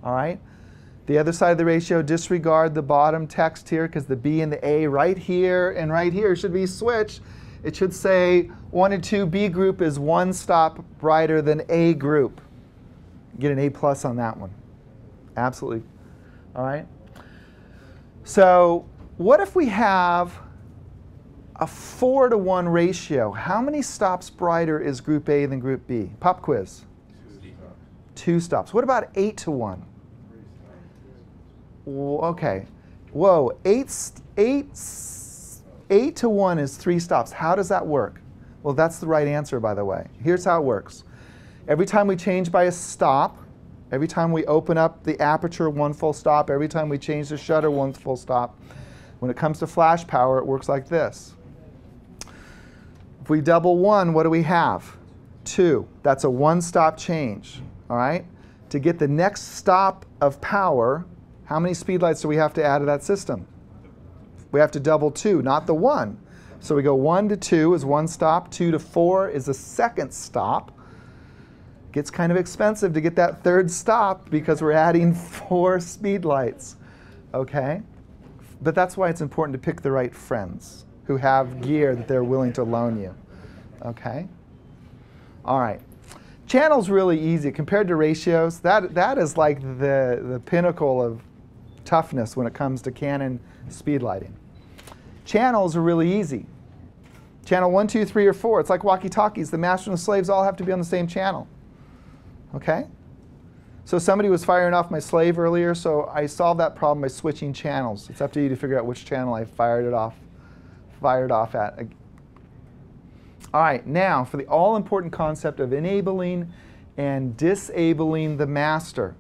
All right? The other side of the ratio, disregard the bottom text here because the B and the A right here and right here should be switched. It should say 1 and 2, B group is one stop brighter than A group. Get an A+ on that one. Absolutely. All right. So what if we have a 4-to-1 ratio? How many stops brighter is group A than group B? Pop quiz. 2 stops. What about 8-to-1? Okay. Whoa, 8-to-1 is 3 stops. How does that work? Well, that's the right answer, by the way. Here's how it works. Every time we change by a stop, every time we open up the aperture, 1 full stop, every time we change the shutter, 1 full stop, when it comes to flash power, it works like this. If we double 1, what do we have? 2. That's a 1-stop change. All right? To get the next stop of power, how many speedlights do we have to add to that system? We have to double 2, not the 1. So we go 1 to 2 is 1 stop, 2 to 4 is a 2nd stop. Gets kind of expensive to get that 3rd stop because we're adding 4 speedlights. Okay? But that's why it's important to pick the right friends who have gear that they're willing to loan you. Okay? All right. Channel's really easy compared to ratios. That is like the pinnacle of toughness when it comes to Canon speed lighting. Channels are really easy. Channel 1, 2, 3, or 4. It's like walkie-talkies. The master and the slaves all have to be on the same channel. Okay? So somebody was firing off my slave earlier, so I solved that problem by switching channels. It's up to you to figure out which channel I fired off at. All right, now for the all-important concept of enabling and disabling the master.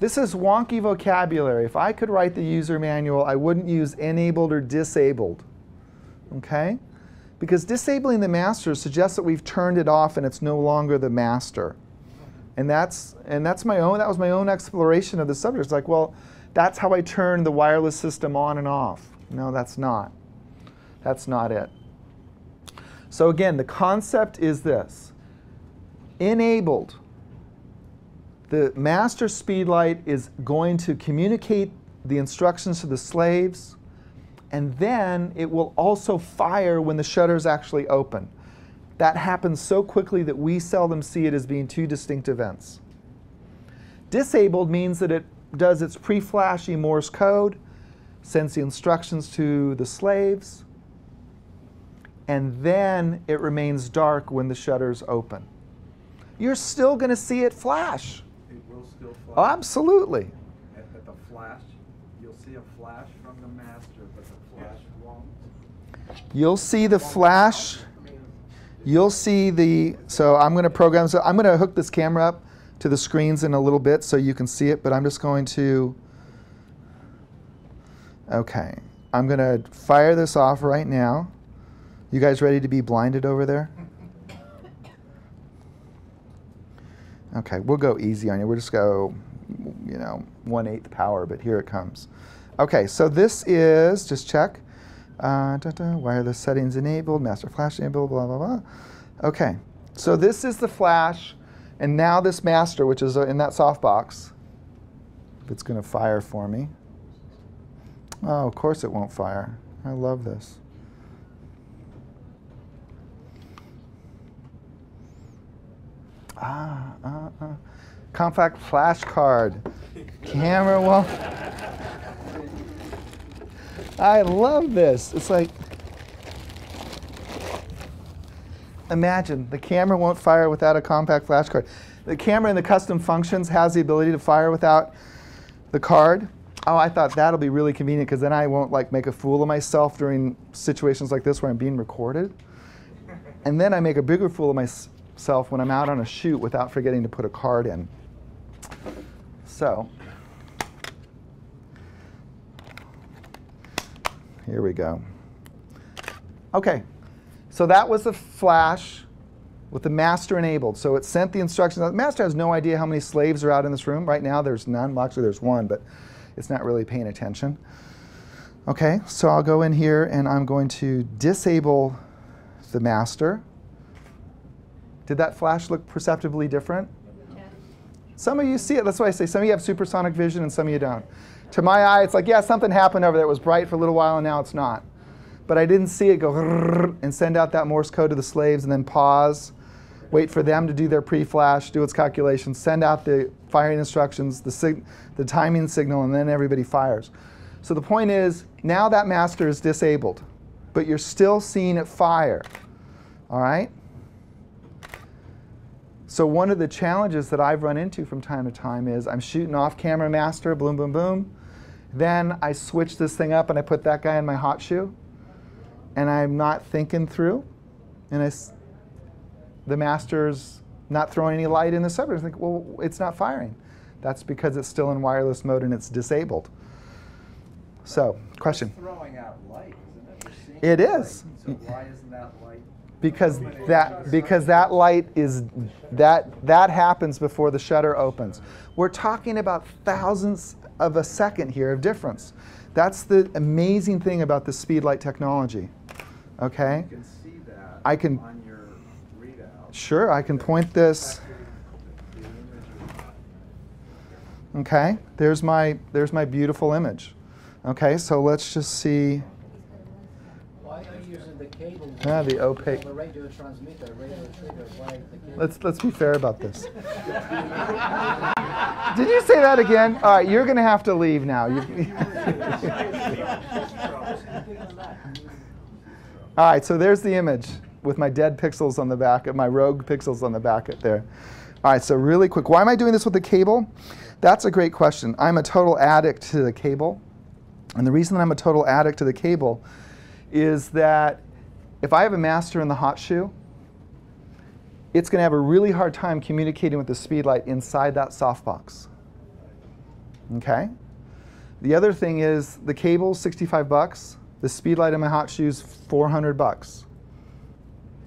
This is wonky vocabulary. If I could write the user manual, I wouldn't use enabled or disabled. Okay? Because disabling the master suggests that we've turned it off and it's no longer the master. And that was my own exploration of the subject. It's like, well, that's how I turn the wireless system on and off. No, that's not. That's not it. So again, the concept is this. Enabled. The master speedlight is going to communicate the instructions to the slaves, and then it will also fire when the shutters actually open. That happens so quickly that we seldom see it as being 2 distinct events. Disabled means that it does its pre-flashy Morse code, sends the instructions to the slaves, and then it remains dark when the shutters open. You're still going to see it flash. It will still flash. Oh, absolutely. At the flash, you'll see a flash from the master, but the flash won't. You'll see the flash. You'll see the, so I'm going to program, so I'm going to hook this camera up to the screens in a little bit so you can see it, but I'm just going to, okay, I'm going to fire this off right now. You guys ready to be blinded over there? Okay, we'll go easy on you. We'll just go, you know, 1/8 power, but here it comes. Okay, so this is, just check. Wireless settings enabled, master flash enabled, blah, blah, blah. Okay, so this is the flash, and now this master, which is in that softbox, it's going to fire for me. Oh, of course it won't fire. I love this. Compact flash card. Camera wall. I love this. It's like, imagine, the camera won't fire without a compact flash card. The camera in the custom functions has the ability to fire without the card. Oh, I thought that'll be really convenient because then I won't like make a fool of myself during situations like this where I'm being recorded. And then I make a bigger fool of myself when I'm out on a shoot without forgetting to put a card in. So. Here we go. Okay, so that was the flash with the master enabled. So it sent the instructions. Now, the master has no idea how many slaves are out in this room. Right now there's none. Well, actually there's one, but it's not really paying attention. Okay, so I'll go in here and I'm going to disable the master. Did that flash look perceptibly different? Yeah. Some of you see it. That's why I say some of you have supersonic vision and some of you don't. To my eye, it's like, yeah, something happened over there. It was bright for a little while and now it's not. But I didn't see it go and send out that Morse code to the slaves and then pause, wait for them to do their pre-flash, do its calculations, send out the firing instructions, the timing signal, and then everybody fires. So the point is, now that master is disabled, but you're still seeing it fire, all right? So one of the challenges that I've run into from time to time is I'm shooting off-camera master, boom, boom, boom. Then I switch this thing up and I put that guy in my hot shoe. And I'm not thinking through. And the master's not throwing any light in the sub. I think, well, it's not firing. That's because it's still in wireless mode and it's disabled. So, question. It's throwing out light, isn't it? It is. So why isn't that light? Because that light is, that happens before the shutter opens. We're talking about thousandths of a second here of difference. That's the amazing thing about the speedlight technology. Okay? You can see that on your readout. Sure, I can point this. Okay, there's my beautiful image. Okay, so let's just see. The opaque. The radio transmitter, radio trigger, why the let's be fair about this. Did you say that again? All right, you're going to have to leave now. All right, so there's the image with my dead pixels on the back, my rogue pixels on the back up there. All right, so really quick, why am I doing this with the cable? That's a great question. I'm a total addict to the cable. And the reason that I'm a total addict to the cable is that if I have a master in the hot shoe, it's going to have a really hard time communicating with the speedlight inside that softbox. Okay? The other thing is the cable's $65, the speedlight in my hot shoe's $400.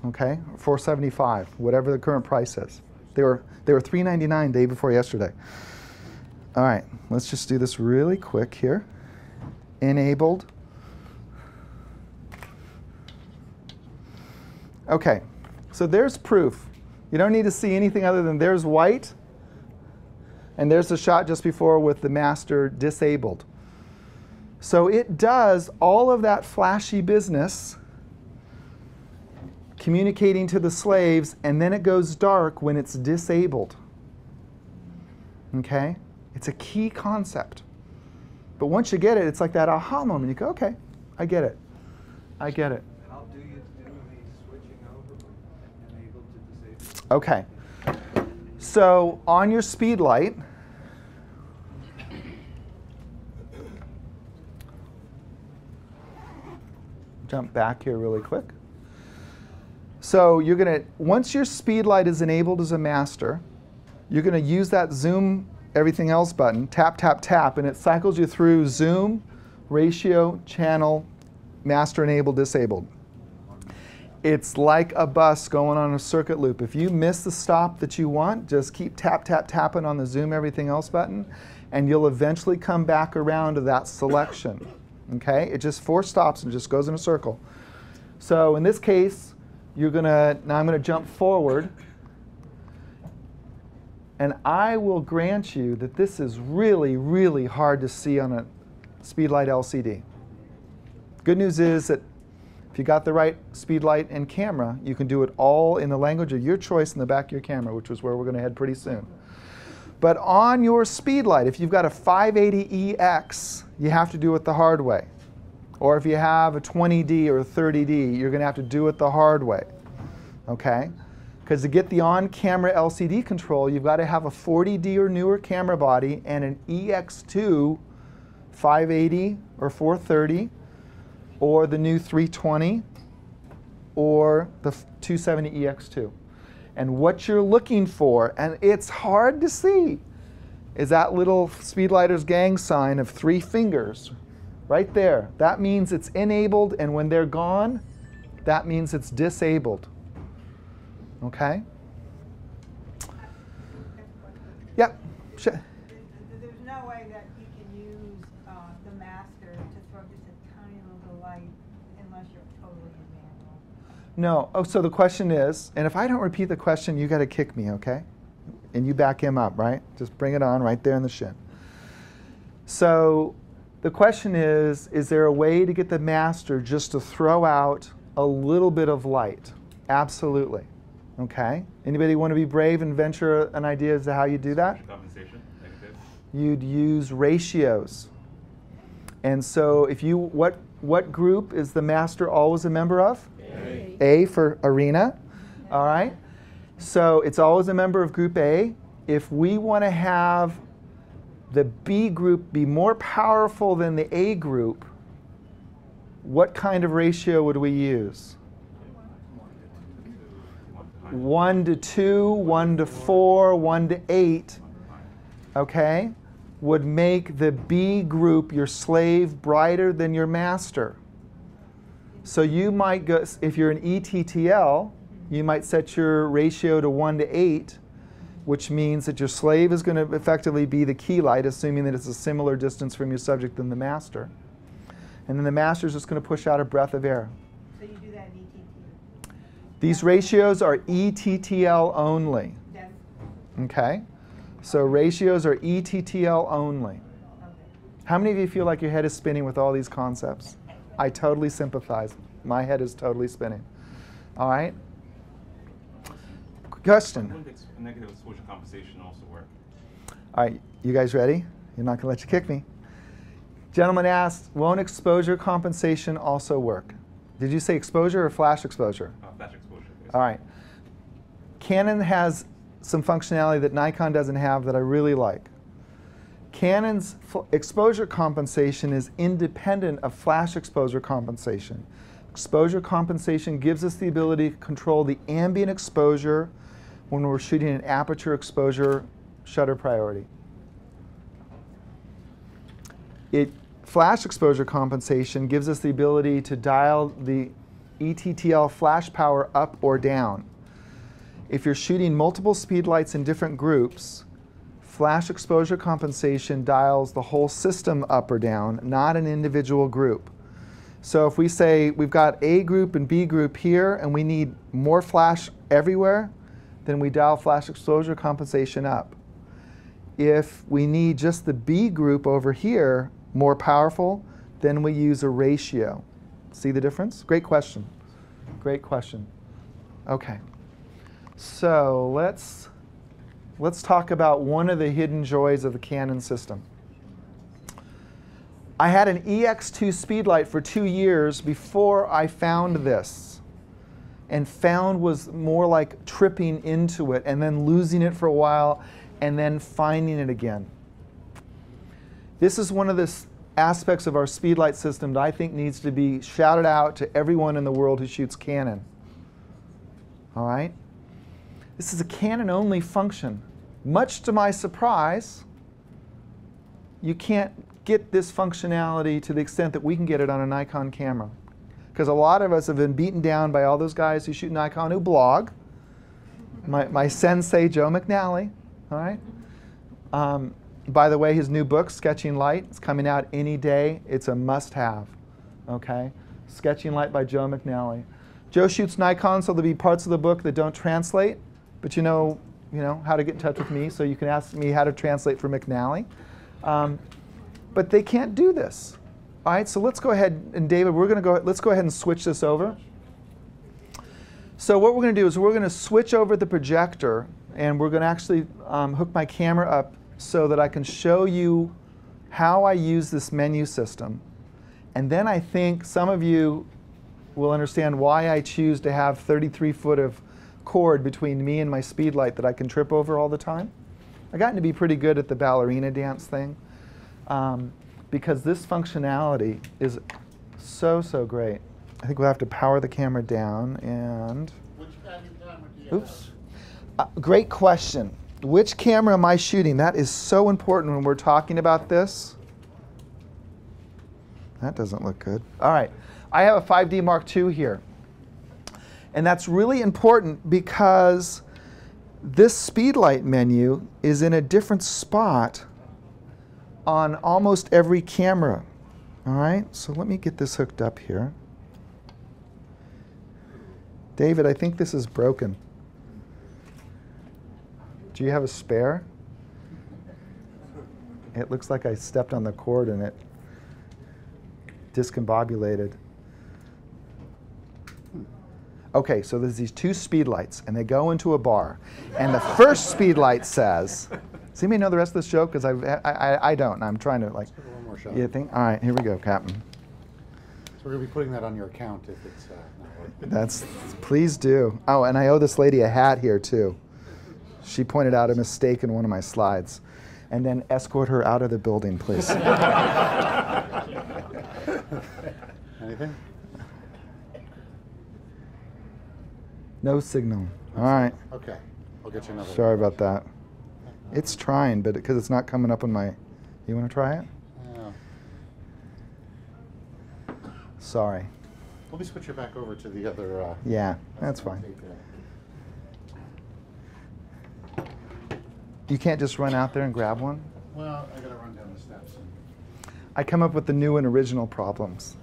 Okay? $475, whatever the current price is. They were $399 day before yesterday. All right, let's just do this really quick here. Enabled. Okay, so there's proof. You don't need to see anything other than there's white, and there's the shot just before with the master disabled. So it does all of that flashy business, communicating to the slaves, and then it goes dark when it's disabled. Okay? It's a key concept. But once you get it, it's like that aha moment. You go, okay, I get it. I get it. Okay, so on your speed light, jump back here really quick. So you're going to, once your speed light is enabled as a master, you're going to use that zoom everything else button, tap, tap, tap, and it cycles you through zoom, ratio, channel, master enabled, disabled. It's like a bus going on a circuit loop. If you miss the stop that you want, just keep tap, tap, tapping on the zoom everything else button, and you'll eventually come back around to that selection. Okay? It just four stops and just goes in a circle. So in this case, you're gonna, now I'm gonna jump forward, and I will grant you that this is really, really hard to see on a speedlight LCD. Good news is that if you got the right speed light and camera, you can do it all in the language of your choice in the back of your camera, which is where we're going to head pretty soon. But on your speed light, if you've got a 580EX, you have to do it the hard way. Or if you have a 20D or a 30D, you're going to have to do it the hard way. Okay? Because to get the on-camera LCD control, you've got to have a 40D or newer camera body and an EX2 580 or 430. Or the new 320, or the 270EX2. And what you're looking for, and it's hard to see, is that little speedlighters gang sign of three fingers right there. That means it's enabled, and when they're gone, that means it's disabled. Okay? Yep. Sure. No. Oh, so the question is, and if I don't repeat the question, you got to kick me, okay? and you back him up, right? Just bring it on right there in the shin. So the question is there a way to get the master just to throw out a little bit of light? Absolutely. Okay. Anybody want to be brave and venture an idea as to how you do that? Compensation. You'd use ratios. And so if you, what group is the master always a member of? A. A for arena. All right. So it's always a member of group A. If we want to have the B group be more powerful than the A group, what kind of ratio would we use? 1 to 2, 1 to 4, 1 to 8, okay, would make the B group, your slave, brighter than your master. So you might go, if you're an ETTL, you might set your ratio to 1 to 8, which means that your slave is going to effectively be the key light, assuming that it's a similar distance from your subject than the master. And then the master is just going to push out a breath of air. So you do that in ETTL? These ratios are ETTL only. Yes. Okay? So ratios are ETTL only. Okay. How many of you feel like your head is spinning with all these concepts? I totally sympathize. My head is totally spinning. All right? Question. Wouldn't negative exposure compensation also work? All right, you guys ready? You're not going to let you kick me. Gentleman asked, won't exposure compensation also work? Did you say exposure or flash exposure? Flash exposure. Basically. All right. Canon has some functionality that Nikon doesn't have that I really like. Canon's exposure compensation is independent of flash exposure compensation. Exposure compensation gives us the ability to control the ambient exposure when we're shooting an aperture exposure shutter priority. Flash exposure compensation gives us the ability to dial the ETTL flash power up or down. If you're shooting multiple speedlights in different groups, flash exposure compensation dials the whole system up or down, not an individual group. So if we say we've got A group and B group here and we need more flash everywhere, then we dial flash exposure compensation up. If we need just the B group over here more powerful, then we use a ratio. See the difference? Great question. Great question. Okay. So let's talk about one of the hidden joys of the Canon system. I had an EX2 speedlight for 2 years before I found this. And found was more like tripping into it and then losing it for a while and then finding it again. This is one of the aspects of our speedlight system that I think needs to be shouted out to everyone in the world who shoots Canon. All right? This is a Canon-only function. Much to my surprise, you can't get this functionality to the extent that we can get it on a Nikon camera. Because a lot of us have been beaten down by all those guys who shoot Nikon who blog. My sensei, Joe McNally, all right? By the way, his new book, Sketching Light, is coming out any day. It's a must-have, okay? Sketching Light by Joe McNally. Joe shoots Nikon, so there'll be parts of the book that don't translate, but you know how to get in touch with me, so you can ask me how to translate for McNally. But they can't do this. All right, so let's go ahead, and David, let's go ahead and switch this over. So what we're going to do is we're going to switch over the projector, and we're going to actually hook my camera up so that I can show you how I use this menu system. And then I think some of you will understand why I choose to have 33 foot of cord between me and my speedlight that I can trip over all the time. I've gotten to be pretty good at the ballerina dance thing. Because this functionality is so, so great. I think we'll have to power the camera down and... Which kind of camera do you Oops. Have? Great question. Which camera am I shooting? That is so important when we're talking about this. That doesn't look good. All right. I have a 5D Mark II here. And that's really important because this speedlight menu is in a different spot on almost every camera. All right, so let me get this hooked up here. David, I think this is broken. Do you have a spare? It looks like I stepped on the cord and it discombobulated. Okay, so there's these two speed lights, and they go into a bar. And the first speed light says, does anybody know the rest of this joke? Because I don't, and I'm trying to, like, let's give it one more shot. You think? All right, here we go, Captain. So we're going to be putting that on your account if it's not working. That's, please do. Oh, and I owe this lady a hat here, too. She pointed out a mistake in one of my slides. And then escort her out of the building, please. Anything? No signal. All right. Okay. I'll get you another. Sorry about that. It's trying, but because it's not coming up on my. You want to try it? No. Sorry. Let me switch it back over to the other. Yeah, that's fine. You can't just run out there and grab one? Well, I gotta run down the steps. I come up with the new and original problems.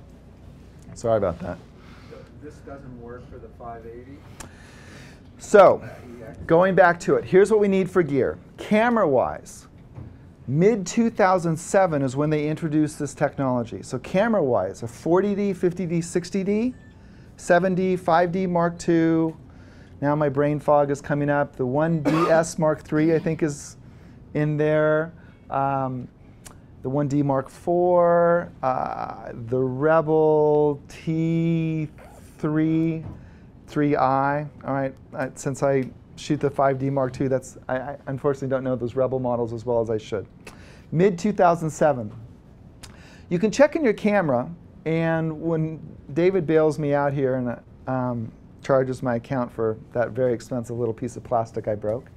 Sorry about that. This doesn't work for the 580. So, going back to it, here's what we need for gear. Camera-wise, mid-2007 is when they introduced this technology. So camera-wise, a 40D, 50D, 60D, 7D, 5D Mark II. Now my brain fog is coming up. The 1DS Mark III, I think, is in there. The 1D Mark IV, the Rebel T3, 3i. All right, since I shoot the 5D Mark II, that's, I unfortunately don't know those Rebel models as well as I should. Mid-2007. You can check in your camera, and when David bails me out here, and charges my account for that very expensive little piece of plastic I broke,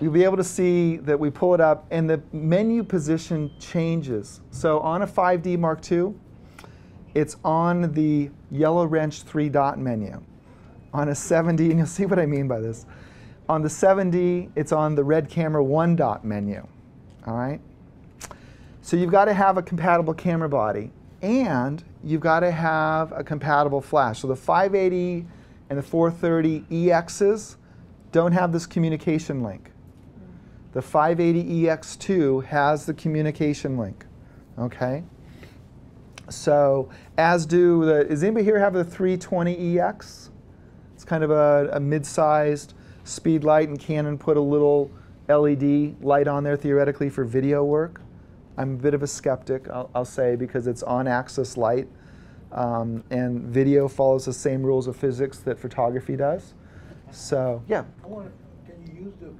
you'll be able to see that we pull it up and the menu position changes. So on a 5D Mark II, it's on the yellow wrench 3-dot menu. On a 7D, and you'll see what I mean by this, on the 7D, it's on the red camera 1-dot menu. All right? So you've got to have a compatible camera body, and you've got to have a compatible flash. So the 580 and the 430EXs don't have this communication link. The 580EX2 has the communication link. Okay? So as do the, does anybody here have the 320EX? It's kind of a mid-sized speed light, and Canon put a little LED light on there theoretically for video work. I'm a bit of a skeptic, I'll say, because it's on-axis light, and video follows the same rules of physics that photography does. So, yeah? I want to, can you use the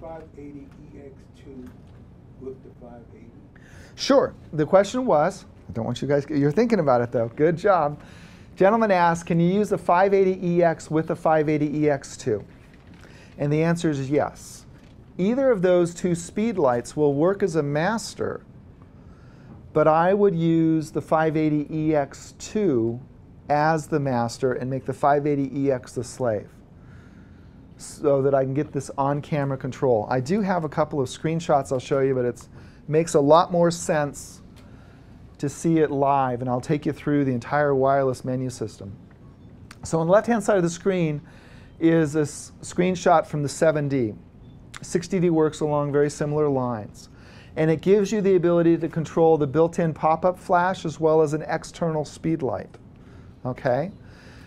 580EX2 with the 580? Sure. The question was, I don't want you guys, you're thinking about it, though. Good job. Gentleman asked, can you use the 580EX with the 580EX2? And the answer is yes. Either of those two speed lights will work as a master, but I would use the 580EX2 as the master and make the 580EX the slave so that I can get this on-camera control. I do have a couple of screenshots I'll show you, but it makes a lot more sense to see it live, and I'll take you through the entire wireless menu system. So on the left-hand side of the screen is a screenshot from the 7D. 60D works along very similar lines. And it gives you the ability to control the built-in pop-up flash as well as an external speed light. Okay?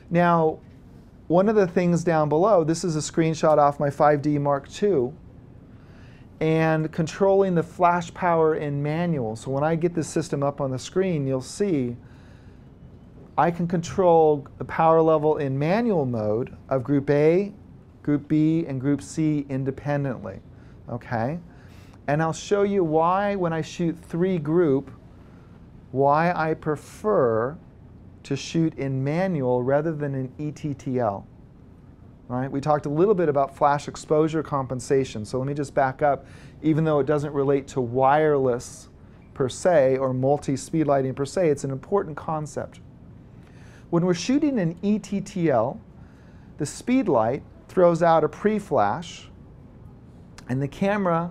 Now, one of the things down below, this is a screenshot off my 5D Mark II, and controlling the flash power in manual. So when I get this system up on the screen, you'll see I can control the power level in manual mode of Group A, Group B, and Group C independently. Okay? And I'll show you why, when I shoot 3 group, why I prefer to shoot in manual rather than in ETTL. Right? We talked a little bit about flash exposure compensation, so let me just back up. Even though it doesn't relate to wireless per se or multi-speed lighting per se, it's an important concept. When we're shooting in ETTL, the speed light throws out a pre-flash, and the camera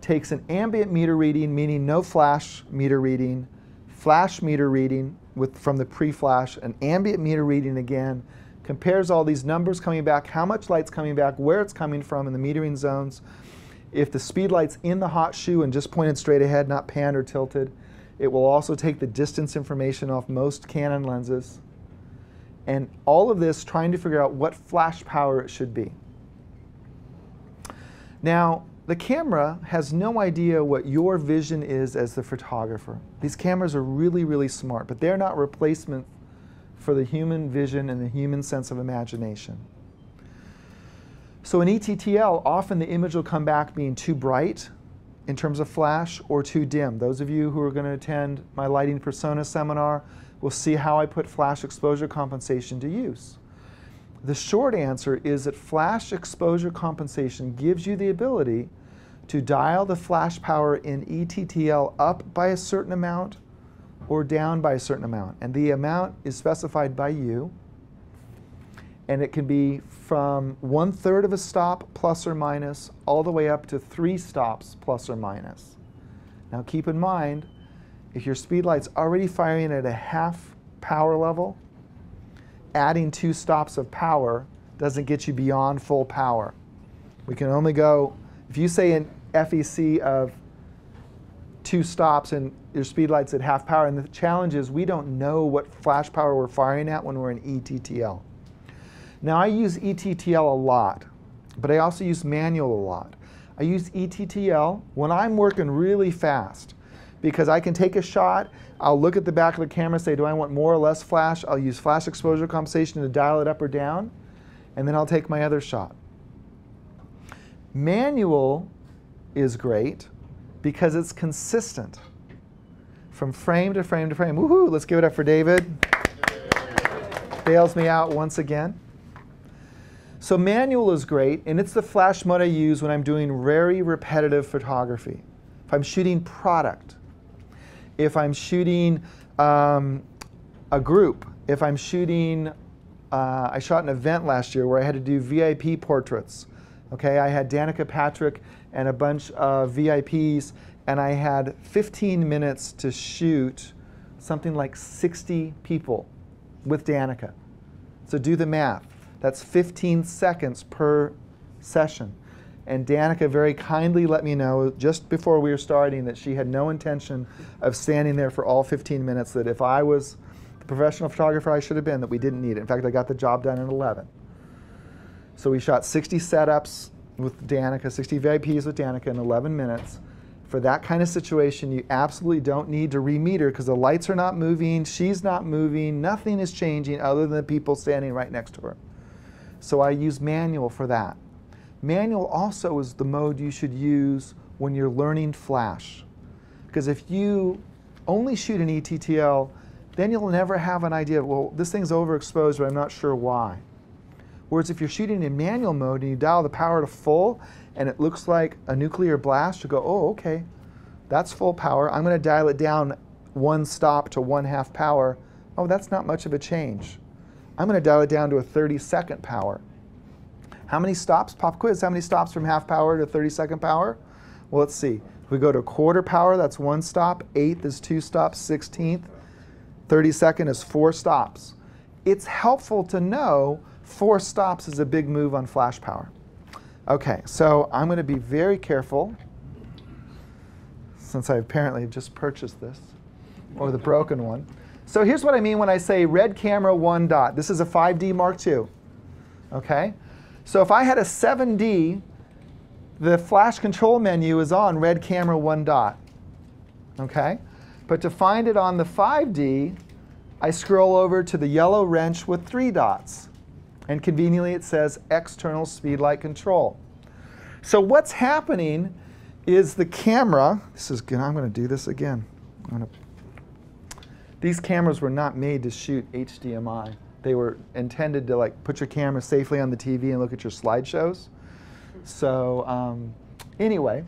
takes an ambient meter reading, meaning no flash meter reading, flash meter reading from the pre-flash, an ambient meter reading again, compares all these numbers coming back, how much light's coming back, where it's coming from in the metering zones, if the speed light's in the hot shoe and just pointed straight ahead, not panned or tilted. It will also take the distance information off most Canon lenses. And all of this trying to figure out what flash power it should be. Now, the camera has no idea what your vision is as the photographer. These cameras are really, really smart, but they're not replacement for the human vision and the human sense of imagination. So in ETTL, often the image will come back being too bright in terms of flash or too dim. Those of you who are going to attend my Lighting Persona seminar will see how I put flash exposure compensation to use. The short answer is that flash exposure compensation gives you the ability to dial the flash power in ETTL up by a certain amount or down by a certain amount. And the amount is specified by you. And it can be from 1/3 of a stop, plus or minus, all the way up to 3 stops, plus or minus. Now keep in mind, if your speed light's already firing at a half power level, adding 2 stops of power doesn't get you beyond full power. We can only go, if you say an FEC of 2 stops and your speed light's at half power, and the challenge is we don't know what flash power we're firing at when we're in ETTL. Now I use ETTL a lot, but I also use manual a lot. I use ETTL when I'm working really fast because I can take a shot, I'll look at the back of the camera, say, do I want more or less flash? I'll use flash exposure compensation to dial it up or down, and then I'll take my other shot. Manual is great because it's consistent from frame to frame to frame. Woohoo, let's give it up for David. Bails me out once again. So manual is great, and it's the flash mode I use when I'm doing very repetitive photography. If I'm shooting product, if I'm shooting a group, if I'm shooting, I shot an event last year where I had to do VIP portraits. Okay, I had Danica Patrick and a bunch of VIPs, and I had 15 minutes to shoot something like 60 people with Danica. So do the math. That's 15 seconds per session. And Danica very kindly let me know just before we were starting that she had no intention of standing there for all 15 minutes, that if I was the professional photographer I should have been, that we didn't need it. In fact, I got the job done in 11. So we shot 60 setups with Danica, 60 VIPs with Danica in 11 minutes. For that kind of situation, you absolutely don't need to re-meter because the lights are not moving, she's not moving, nothing is changing other than the people standing right next to her. So I use manual for that. Manual also is the mode you should use when you're learning flash. Because if you only shoot an ETTL, then you'll never have an idea of, well, this thing's overexposed, but I'm not sure why. Whereas if you're shooting in manual mode and you dial the power to full and it looks like a nuclear blast, you go, oh, okay, that's full power. I'm going to dial it down 1 stop to 1/2 power. Oh, that's not much of a change. I'm going to dial it down to a 30-second power. How many stops? Pop quiz. How many stops from half power to 30-second power? Well, let's see. If we go to 1/4 power, that's 1 stop. 1/8 is 2 stops. 1/16, 32nd is 4 stops. It's helpful to know 4 stops is a big move on flash power. Okay, so I'm going to be very careful, since I apparently just purchased this, or the broken one. So here's what I mean when I say red camera 1 dot. This is a 5D Mark II. Okay? So if I had a 7D, the flash control menu is on red camera 1 dot. Okay? But to find it on the 5D, I scroll over to the yellow wrench with 3 dots. And conveniently it says external speed light control. So what's happening is the camera, this is good, I'm going to do this again. These cameras were not made to shoot HDMI. They were intended to like put your camera safely on the TV and look at your slideshows. So anyway,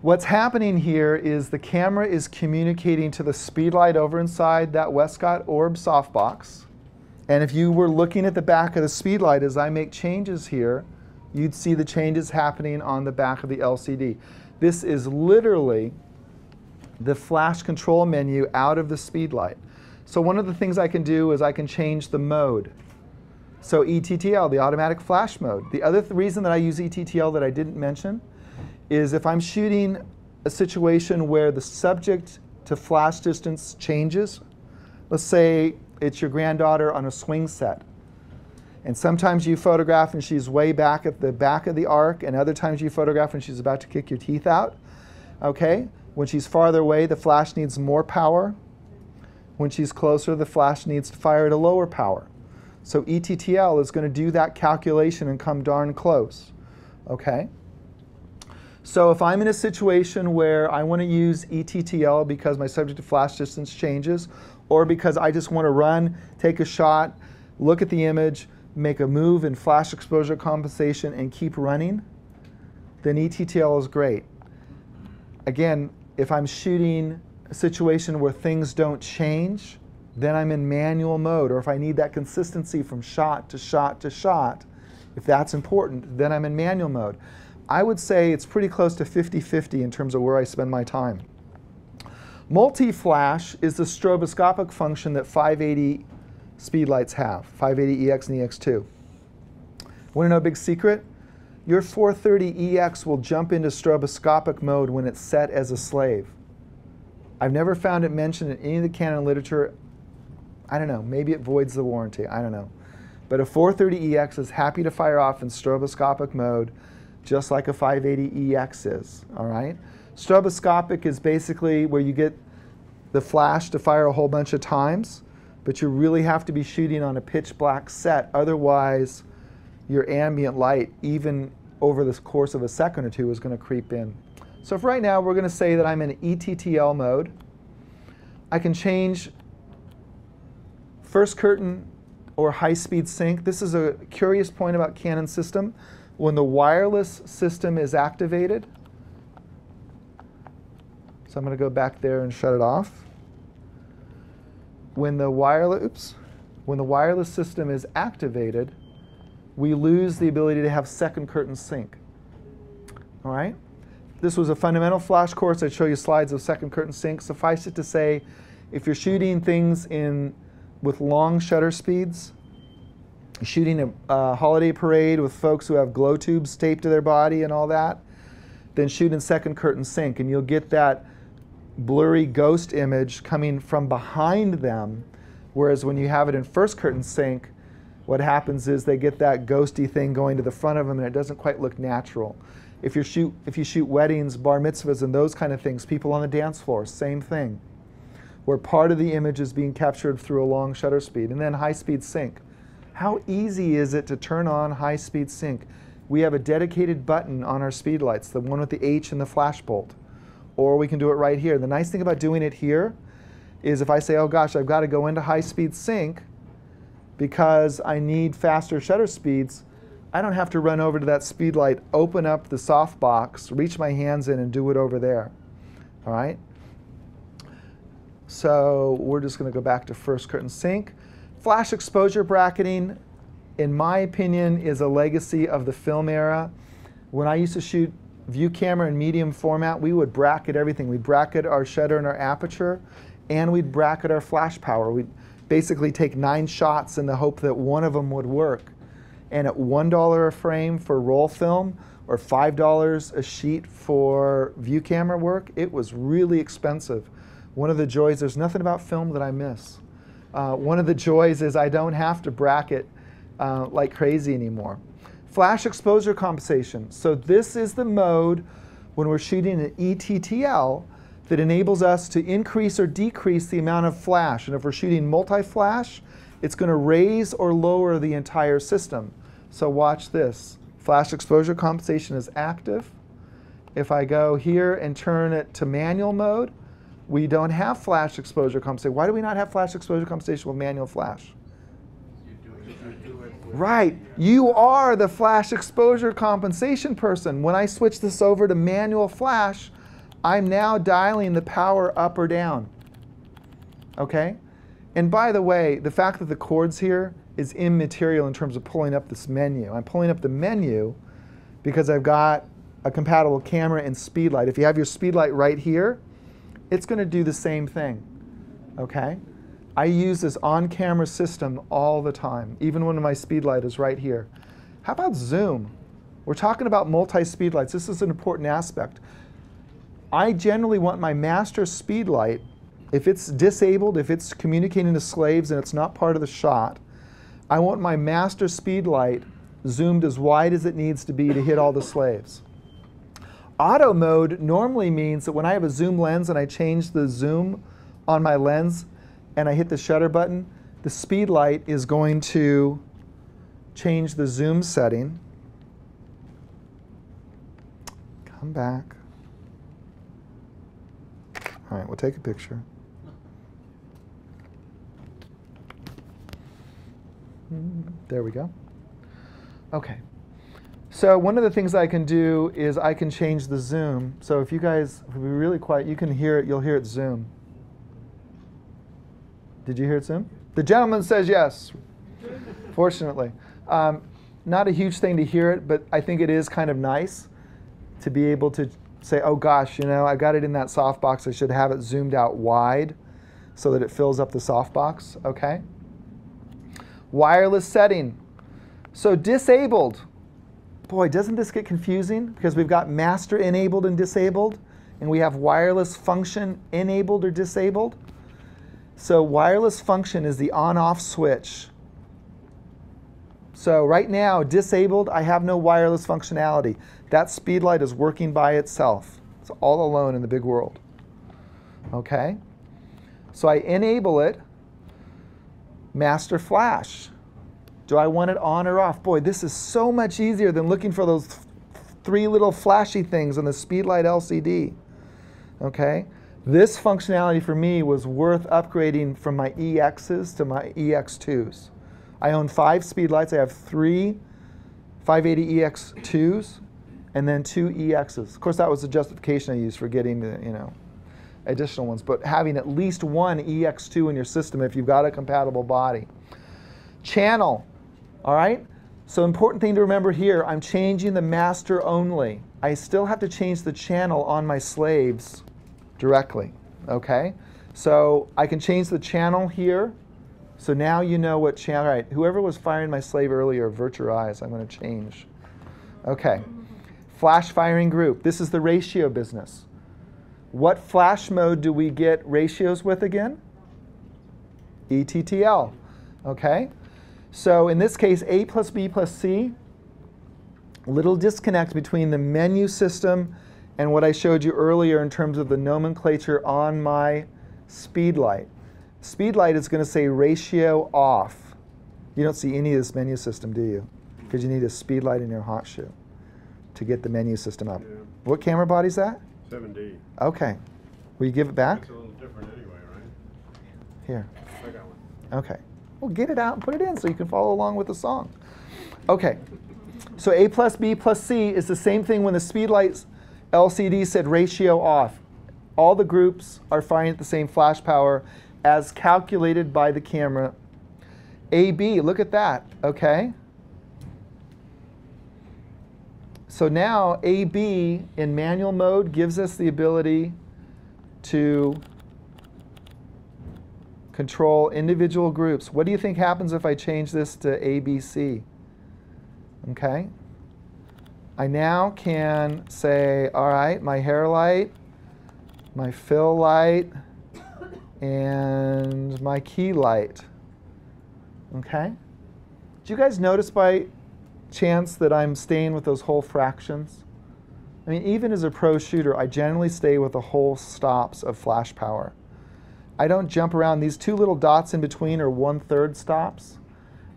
what's happening here is the camera is communicating to the speed light over inside that Westcott Orb softbox. And if you were looking at the back of the speed light as I make changes here, you'd see the changes happening on the back of the LCD. This is literally the flash control menu out of the speed light. So one of the things I can do is I can change the mode. So ETTL, the automatic flash mode. The other reason that I use ETTL that I didn't mention is if I'm shooting a situation where the subject to flash distance changes. Let's say it's your granddaughter on a swing set. And sometimes you photograph and she's way back at the back of the arc, and other times you photograph and she's about to kick your teeth out. Okay? When she's farther away, the flash needs more power. When she's closer, the flash needs to fire at a lower power. So ETTL is going to do that calculation and come darn close. Okay? So if I'm in a situation where I want to use ETTL because my subject to flash distance changes, or because I just want to run, take a shot, look at the image, make a move in flash exposure compensation, and keep running, then ETTL is great. Again, if I'm shooting a situation where things don't change, then I'm in manual mode, or if I need that consistency from shot to shot to shot, if that's important, then I'm in manual mode. I would say it's pretty close to 50-50 in terms of where I spend my time. Multi-flash is the stroboscopic function that 580 speedlights have, 580EX and EX2. Want to know a big secret? Your 430EX will jump into stroboscopic mode when it's set as a slave. I've never found it mentioned in any of the Canon literature. I don't know, maybe it voids the warranty, I don't know. But a 430EX is happy to fire off in stroboscopic mode just like a 580EX is, all right? Stroboscopic is basically where you get the flash to fire a whole bunch of times, but you really have to be shooting on a pitch black set. Otherwise, your ambient light, even over the course of a second or two, is going to creep in. So for right now, we're going to say that I'm in ETTL mode. I can change first curtain or high-speed sync. This is a curious point about Canon system. When the wireless system is activated, so I'm going to go back there and shut it off. When the wireless system is activated, we lose the ability to have second curtain sync. All right? This was a fundamental flash course. I'd show you slides of second curtain sync. Suffice it to say, if you're shooting things with long shutter speeds, shooting a holiday parade with folks who have glow tubes taped to their body and all that, then shoot in second curtain sync, and you'll get that blurry ghost image coming from behind them, whereas when you have it in first curtain sync, what happens is they get that ghosty thing going to the front of them, and it doesn't quite look natural. If you shoot weddings, bar mitzvahs, and those kind of things, people on the dance floor, same thing, where part of the image is being captured through a long shutter speed, and then high-speed sync. How easy is it to turn on high-speed sync? We have a dedicated button on our speedlights, the one with the H and the flashbolt. Or we can do it right here. The nice thing about doing it here is if I say, oh gosh, I've got to go into high-speed sync because I need faster shutter speeds, I don't have to run over to that speedlight, open up the softbox, reach my hands in, and do it over there. All right? So we're just going to go back to first curtain sync. Flash exposure bracketing, in my opinion, is a legacy of the film era. When I used to shoot view camera in medium format, we would bracket everything. We'd bracket our shutter and our aperture, and we'd bracket our flash power. We'd basically take 9 shots in the hope that one of them would work. And at $1 a frame for roll film, or $5 a sheet for view camera work, it was really expensive. One of the joys, there's nothing about film that I miss. One of the joys is I don't have to bracket like crazy anymore. Flash exposure compensation. So this is the mode when we're shooting an ETTL that enables us to increase or decrease the amount of flash. And if we're shooting multi-flash, it's going to raise or lower the entire system. So watch this. Flash exposure compensation is active. If I go here and turn it to manual mode, we don't have flash exposure compensation. Why do we not have flash exposure compensation with manual flash? Right. You are the flash exposure compensation person. When I switch this over to manual flash, I'm now dialing the power up or down. Okay? And by the way, the fact that the chords here is immaterial in terms of pulling up this menu. I'm pulling up the menu because I've got a compatible camera and speedlight. If you have your speedlight right here, it's going to do the same thing, okay? I use this on-camera system all the time, even when my speed light is right here. How about zoom? We're talking about multi-speed lights. This is an important aspect. I generally want my master speed light, if it's disabled, if it's communicating to slaves and it's not part of the shot, I want my master speed light zoomed as wide as it needs to be to hit all the slaves. Auto mode normally means that when I have a zoom lens and I change the zoom on my lens and I hit the shutter button, the speed light is going to change the zoom setting. Come back. All right, we'll take a picture. There we go. Okay. So one of the things I can do is I can change the zoom. So if you guys will be really quiet, you can hear it. You'll hear it zoom. Did you hear it zoom? The gentleman says yes, fortunately. Not a huge thing to hear it, but I think it is kind of nice to be able to say, oh gosh, you know, I got it in that softbox. I should have it zoomed out wide so that it fills up the softbox, okay? Wireless setting. So disabled. Boy, doesn't this get confusing? Because we've got master enabled and disabled, and we have wireless function enabled or disabled. So wireless function is the on-off switch. So right now, disabled, I have no wireless functionality. That speed light is working by itself. It's all alone in the big world. Okay? So I enable it. Master flash. Do I want it on or off? Boy, this is so much easier than looking for those three little flashy things on the speed light LCD. Okay? This functionality for me was worth upgrading from my EXs to my EX2s. I own 5 speed lights. I have 3 580EX2s and then 2 EXs. Of course, that was the justification I used for getting the, you know, additional ones, but having at least one EX2 in your system if you've got a compatible body. Channel, all right? So important thing to remember here, I'm changing the master only. I still have to change the channel on my slaves directly, okay? So I can change the channel here. So now you know what channel, all right, whoever was firing my slave earlier, avert your eyes, I'm gonna change. Okay, flash firing group. This is the ratio business. What flash mode do we get ratios with again? ETTL, okay? So in this case, A plus B plus C, little disconnect between the menu system and what I showed you earlier in terms of the nomenclature on my speed light. Speed light is going to say ratio off. You don't see any of this menu system, do you? Because you need a speed light in your hot shoe to get the menu system up. Yeah. What camera body is that? 7D. Okay. Will you give it back? It's a little different anyway, right? Here. I got one. Okay. Well, get it out and put it in so you can follow along with the song. Okay. So A plus B plus C is the same thing when the speed light LCD said ratio off. All the groups are firing at the same flash power as calculated by the camera. AB, look at that, okay? So now AB in manual mode gives us the ability to control individual groups. What do you think happens if I change this to ABC? Okay. I now can say, all right, my hair light, my fill light, and my key light. Okay. Did you guys notice by chance that I'm staying with those whole fractions? I mean, even as a pro shooter, I generally stay with the whole stops of flash power. I don't jump around. These two little dots in between are 1/3 stops.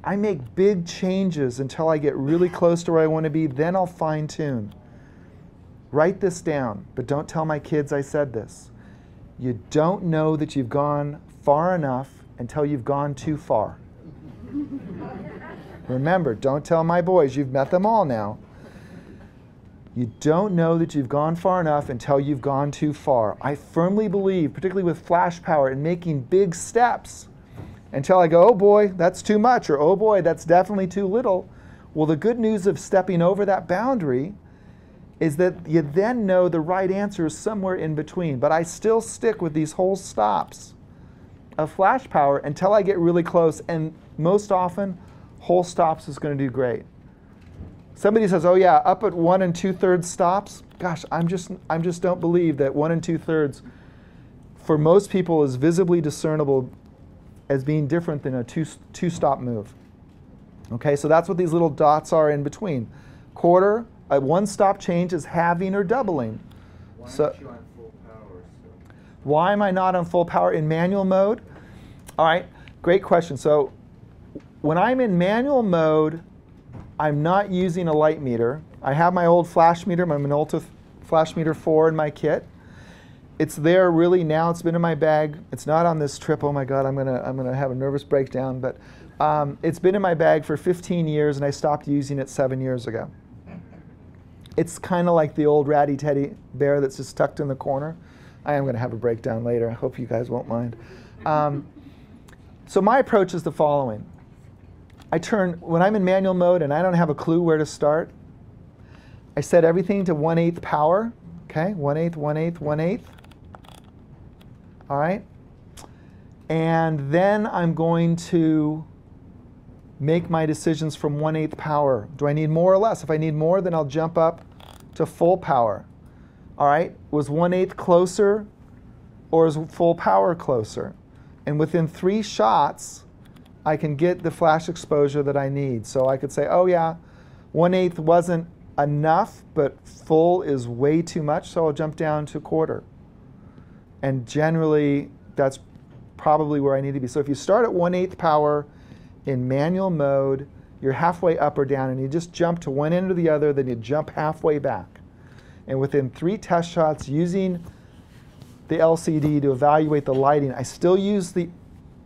I make big changes until I get really close to where I want to be, then I'll fine tune. Write this down, but don't tell my kids I said this. You don't know that you've gone far enough until you've gone too far. Remember, don't tell my boys, you've met them all now. You don't know that you've gone far enough until you've gone too far. I firmly believe, particularly with flash power, in making big steps until I go, oh boy, that's too much, or oh boy, that's definitely too little. Well, the good news of stepping over that boundary is that you then know the right answer is somewhere in between. But I still stick with these whole stops of flash power until I get really close, and most often, whole stops is going to do great. Somebody says, oh yeah, up at 1 2/3 stops. Gosh, I just don't believe that 1 2/3 for most people is visibly discernible as being different than a two-stop move. Okay, so that's what these little dots are in between. Quarter, a one-stop change is halving or doubling. Why aren't you on full power? Why am I not on full power in manual mode? All right, great question. So when I'm in manual mode, I'm not using a light meter. I have my old flash meter, my Minolta Flash Meter 4 in my kit. It's there really now. It's been in my bag. It's not on this trip. Oh my God, I'm gonna have a nervous breakdown. But it's been in my bag for 15 years, and I stopped using it 7 years ago. It's kind of like the old ratty teddy bear that's just tucked in the corner. I am gonna have a breakdown later. I hope you guys won't mind. So my approach is the following. When I'm in manual mode and I don't have a clue where to start, I set everything to 1/8 power. Okay, 1/8, 1/8, 1/8. All right. And then I'm going to make my decisions from 1/8 power. Do I need more or less? If I need more, then I'll jump up to full power. All right, was 1/8 closer or is full power closer? And within 3 shots, I can get the flash exposure that I need. So I could say, oh yeah, 1/8 wasn't enough, but full is way too much, so I'll jump down to quarter. And generally, that's probably where I need to be. So if you start at 1/8 power in manual mode, you're halfway up or down, and you just jump to one end or the other, then you jump halfway back. And within 3 test shots, using the LCD to evaluate the lighting, I still use the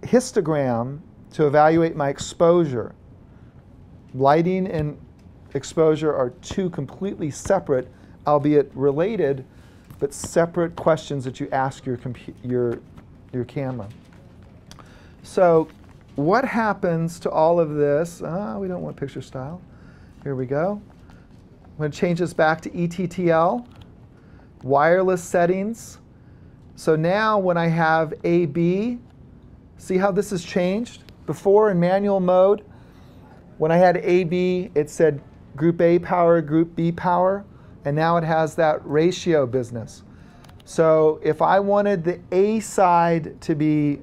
histogram to evaluate my exposure. Lighting and exposure are 2 completely separate, albeit related, but separate questions that you ask your camera. So what happens to all of this? We don't want picture style. Here we go. I'm going to change this back to ETTL, wireless settings. So now when I have AB, see how this has changed? Before in manual mode, when I had AB, it said group A power, group B power, and now it has that ratio business. So if I wanted the A side to be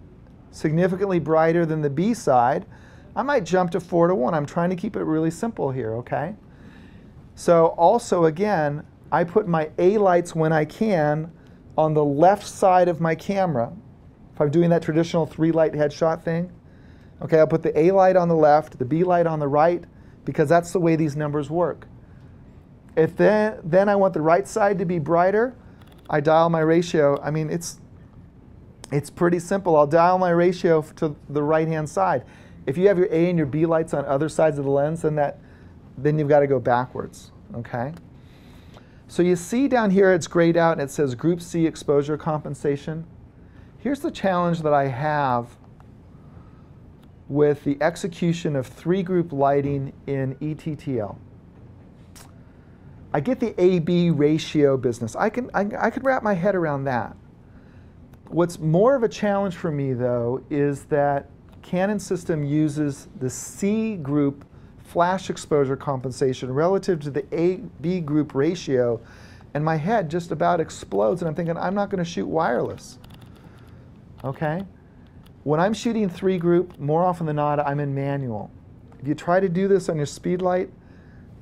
significantly brighter than the B side, I might jump to 4 to 1. I'm trying to keep it really simple here, okay? So also again, I put my A lights when I can on the left side of my camera. If I'm doing that traditional 3-light headshot thing, okay, I'll put the A light on the left, the B light on the right, because that's the way these numbers work. If then I want the right side to be brighter, I dial my ratio. I mean, it's pretty simple. I'll dial my ratio to the right-hand side. If you have your A and your B lights on other sides of the lens, then you've got to go backwards, okay? So you see down here it's grayed out and it says Group C exposure compensation. Here's the challenge that I have with the execution of 3-group lighting in ETTL. I get the AB ratio business. I could wrap my head around that. What's more of a challenge for me, though, is that Canon system uses the C-group flash exposure compensation relative to the AB group ratio, and my head just about explodes, and I'm thinking, I'm not going to shoot wireless, okay? When I'm shooting 3-group, more often than not, I'm in manual. If you try to do this on your speed light,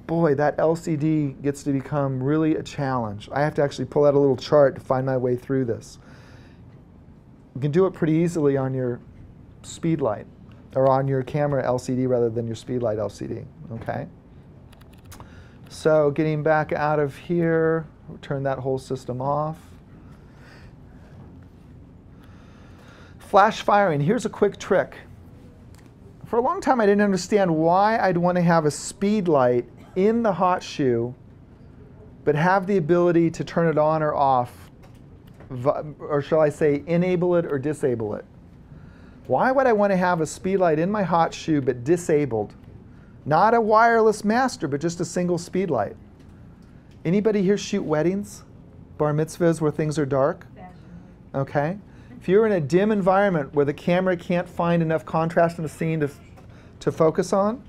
boy, that LCD gets to become really a challenge. I have to actually pull out a little chart to find my way through this. You can do it pretty easily on your speed light, or on your camera LCD rather than your speed light LCD, okay? So getting back out of here, we'll turn that whole system off. Flash firing, here's a quick trick. For a long time I didn't understand why I'd want to have a speed light in the hot shoe but have the ability to turn it on or off, or shall I say enable it or disable it. Why would I want to have a speed light in my hot shoe but disabled? Not a wireless master, but just a single speed light. Anybody here shoot weddings? Bar mitzvahs where things are dark? Okay. If you're in a dim environment where the camera can't find enough contrast in the scene to focus on,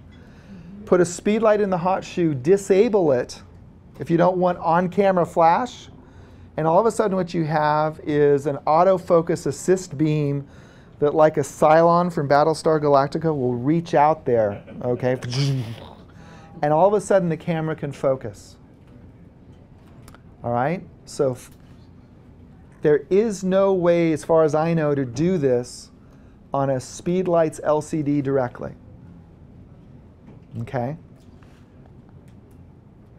put a speed light in the hot shoe, disable it if you don't want on-camera flash, and all of a sudden what you have is an autofocus assist beam that, like a Cylon from Battlestar Galactica, will reach out there, okay? And all of a sudden the camera can focus. All right? So there is no way, as far as I know, to do this on a Speedlights LCD directly. Okay?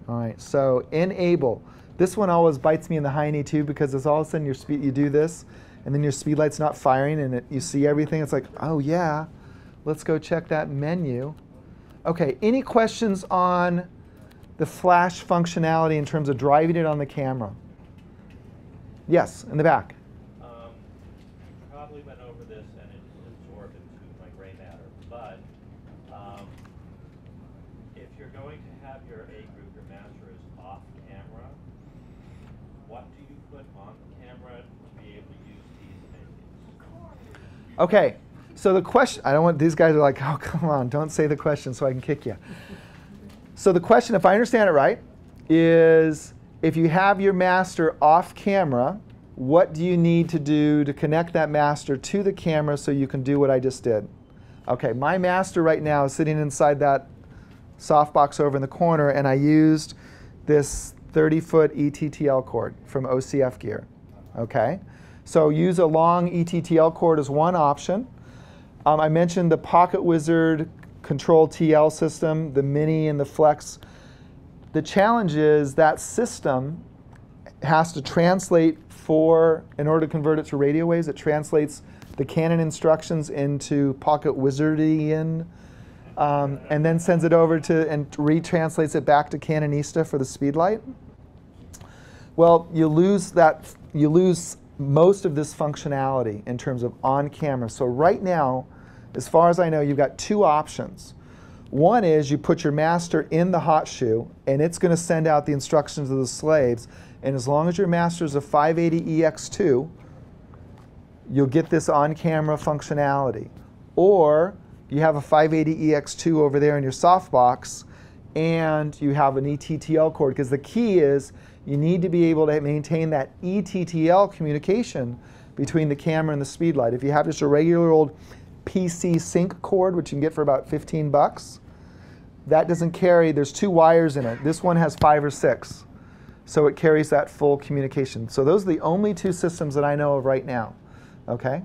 All right, so enable. This one always bites me in the high knee too, because it's all of a sudden your speed, you do this, and then your speed light's not firing, and you see everything. It's like, oh yeah, let's go check that menu. Okay, any questions on the flash functionality in terms of driving it on the camera? Yes, in the back. You probably went over this and it's absorbed into my gray matter, but if you're going to have your A group, your master is off camera, what do you put on the camera to be able to use? Okay, so the question, I don't want, these guys are like, oh, come on, don't say the question so I can kick you. So the question, if I understand it right, is if you have your master off camera, what do you need to do to connect that master to the camera so you can do what I just did? Okay, my master right now is sitting inside that softbox over in the corner, and I used this 30-foot ETTL cord from OCF Gear, okay? So use a long ETTL cord as one option. I mentioned the PocketWizard Control TL system, the Mini and the Flex. The challenge is that system has to translate in order to convert it to radio waves, it translates the Canon instructions into PocketWizardian, and then sends it over to, and retranslates it back to Canonista for the speedlight. Well, you lose most of this functionality in terms of on-camera. So right now, as far as I know, you've got two options. One is you put your master in the hot shoe, and it's going to send out the instructions of the slaves. And as long as your master is a 580EX2, you'll get this on-camera functionality. Or you have a 580EX2 over there in your softbox, and you have an ETTL cord, because the key is you need to be able to maintain that ETTL communication between the camera and the speedlight. If you have just a regular old PC sync cord, which you can get for about $15, that doesn't carry, there's two wires in it. This one has 5 or 6, so it carries that full communication. So those are the only two systems that I know of right now, okay?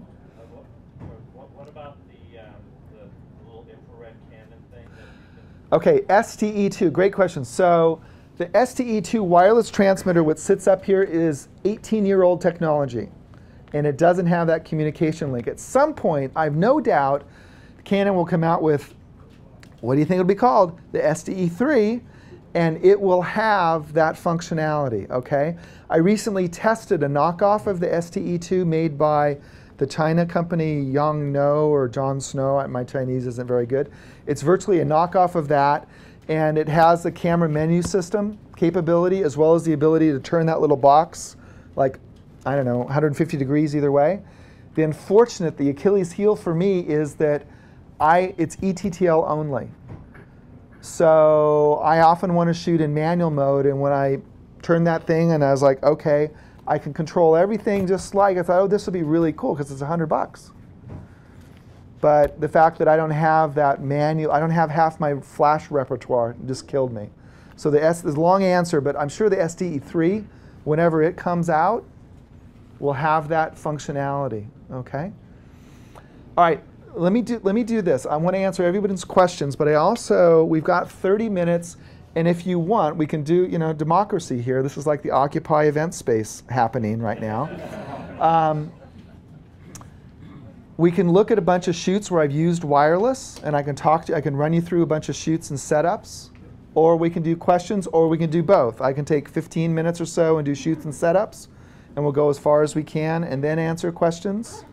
What about the little infrared Canon thing that you can... Okay, STE2, great question. So the STE2 wireless transmitter, what sits up here, is 18-year-old technology, and it doesn't have that communication link. At some point, I've no doubt, Canon will come out with, what do you think it'll be called? The STE3, and it will have that functionality, okay? I recently tested a knockoff of the STE2 made by the China company Yongnuo or John Snow. My Chinese isn't very good. It's virtually a knockoff of that. And it has the camera menu system capability, as well as the ability to turn that little box, like, I don't know, 150 degrees either way. The unfortunate, the Achilles heel for me is that it's ETTL only. So I often want to shoot in manual mode, and when I turned that thing and I was like, okay, I can control everything just like, I thought, oh, this would be really cool because it's $100. But the fact that I don't have that manual, I don't have half my flash repertoire, just killed me. So this long answer, but I'm sure the STE3, whenever it comes out, will have that functionality, okay? All right, let me do this. I want to answer everybody's questions, but I also, we've got 30 minutes, and if you want, we can do, you know, democracy here. This is like the Occupy event space happening right now. We can look at a bunch of shoots where I've used wireless, and I can talk to you, I can run you through a bunch of shoots and setups, or we can do questions, or we can do both. I can take 15 minutes or so and do shoots and setups, and we'll go as far as we can, and then answer questions.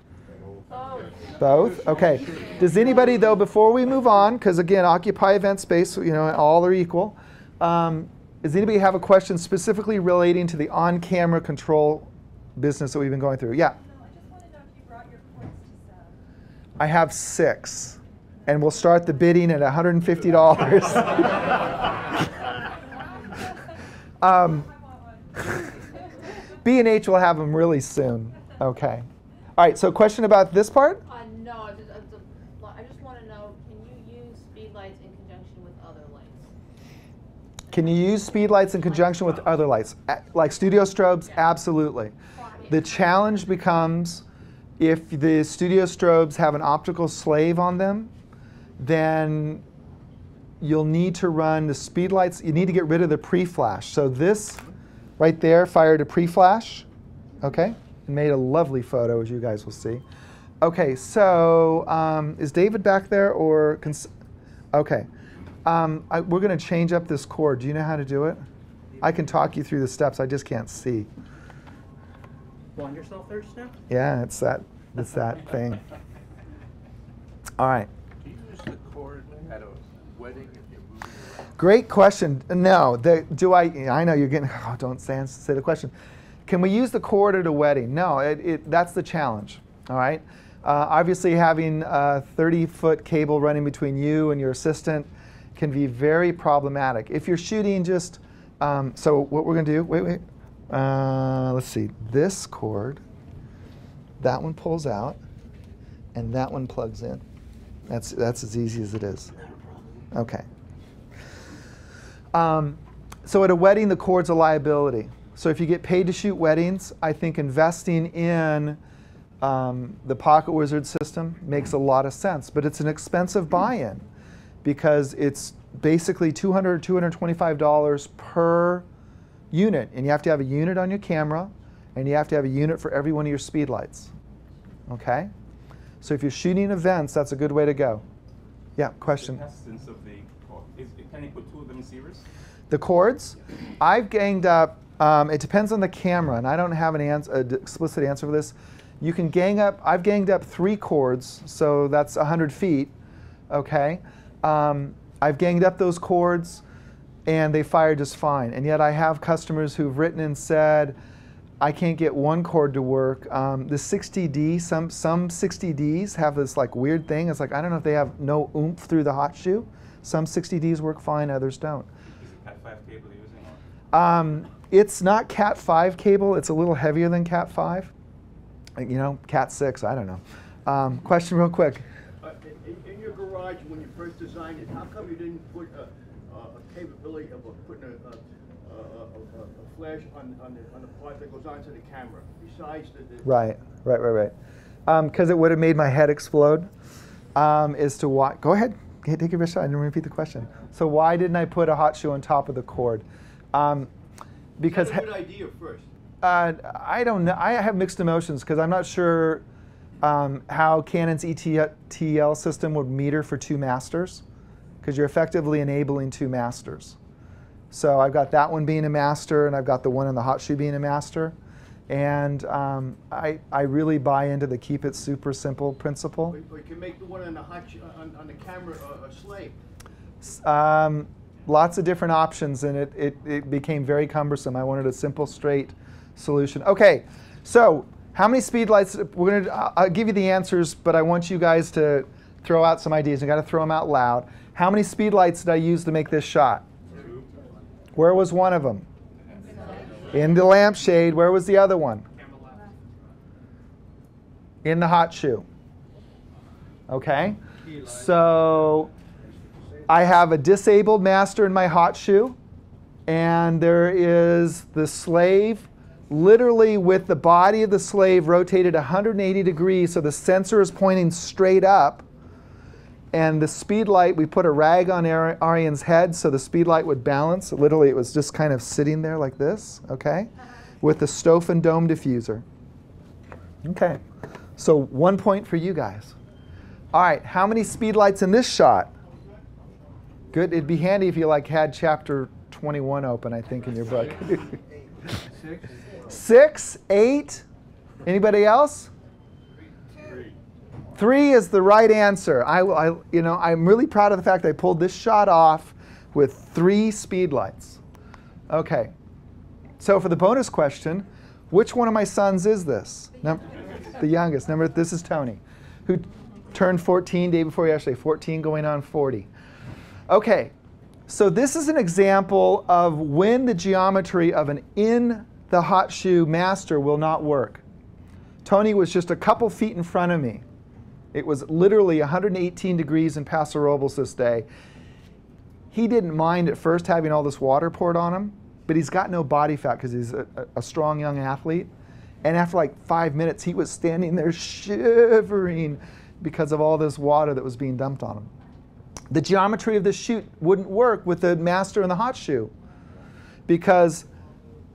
Both? Okay. Does anybody, though, before we move on, because again, Occupy event space, you know, all are equal, does anybody have a question specifically relating to the on-camera control business that we've been going through? Yeah. I have 6, and we'll start the bidding at $150. B&H will have them really soon. Okay. All right, so question about this part? No, I just want to know, can you use speed lights in conjunction with other lights? Can you use speed lights in conjunction with other lights? Like studio strobes? Yeah. Absolutely. The challenge becomes, if the studio strobes have an optical slave on them, then you'll need to run the speed lights. You need to get rid of the pre-flash. So this right there fired a pre-flash, okay? And made a lovely photo, as you guys will see. Okay, so is David back there, or? Okay, we're gonna change up this cord. Do you know how to do it? I can talk you through the steps, I just can't see. Blind yourself there, Snap? Yeah, it's that thing. All right. Do you use the cord at a wedding if you're moving around? Great question. No, I know you're getting, oh, don't say the question. Can we use the cord at a wedding? No, that's the challenge, all right? Obviously, having a 30-foot cable running between you and your assistant can be very problematic. If you're shooting just, so what we're gonna do, wait. Let's see, this cord, that one pulls out, and that one plugs in. That's as easy as it is. Okay. So at a wedding, the cord's a liability. So if you get paid to shoot weddings, I think investing in the PocketWizard system makes a lot of sense, but it's an expensive buy-in because it's basically $200, $225 per unit, and you have to have a unit on your camera, and you have to have a unit for every one of your speed lights. Okay? So if you're shooting events, that's a good way to go. Yeah, question? Can you put two of them in series? The cords? I've ganged up, it depends on the camera, and I don't have an explicit answer for this. You can gang up, I've ganged up 3 cords, so that's 100 feet, okay? I've ganged up those cords, and they fire just fine. And yet I have customers who've written and said, I can't get one cord to work. The 60D, some 60Ds have this like weird thing. It's like, I don't know if they have no oomph through the hot shoe. Some 60Ds work fine, others don't. Is it Cat 5 cable you're using? It's not Cat 5 cable. It's a little heavier than Cat 5. You know, Cat 6, I don't know. Question real quick. In your garage, when you first designed it, how come you didn't put a capability of putting a flash on the part that goes onto the camera, besides the... Right. Because it would have made my head explode. Is to why... Go ahead. Take your shot. I didn't repeat the question. So why didn't I put a hot shoe on top of the cord? Because... That's a good idea first. I don't know. I have mixed emotions because I'm not sure how Canon's ETL system would meter for 2 masters. Because you're effectively enabling 2 masters. So I've got that one being a master, and I've got the one in the hot shoe being a master. And I really buy into the keep it super simple principle. Or you can make the one on the hot shoe, on the camera a slave. Lots of different options, and it became very cumbersome. I wanted a simple, straight solution. Okay, so how many speed lights? I'll give you the answers, but I want you guys to throw out some ideas. You've got to throw them out loud. How many speed lights did I use to make this shot? 2. Where was one of them? In the lampshade. Where was the other one? In the hot shoe. Okay. So I have a disabled master in my hot shoe, and there is the slave, literally with the body of the slave rotated 180 degrees, so the sensor is pointing straight up. And the speed light, we put a rag on Arian's head so the speed light would balance. Literally, it was just kind of sitting there like this, okay? With the Stoff and Dome diffuser. Okay, so 1 point for you guys. All right, how many speed lights in this shot? Good, it'd be handy if you like had chapter 21 open, I think, in your book. 6, 8, anybody else? 3 is the right answer. I'm really proud of the fact I pulled this shot off with 3 speed lights. Okay. So for the bonus question, which one of my sons is this? The youngest. This is Tony, who Turned 14 day before yesterday, 14 going on 40. Okay, so this is an example of when the geometry of an in the hot shoe master will not work. Tony was just a couple feet in front of me. It was literally 118 degrees in Paso Robles this day. He didn't mind at first having all this water poured on him, but he's got no body fat because he's a strong young athlete. And after like 5 minutes, he was standing there shivering because of all this water that was being dumped on him. The geometry of this chute wouldn't work with the master and the hot shoe because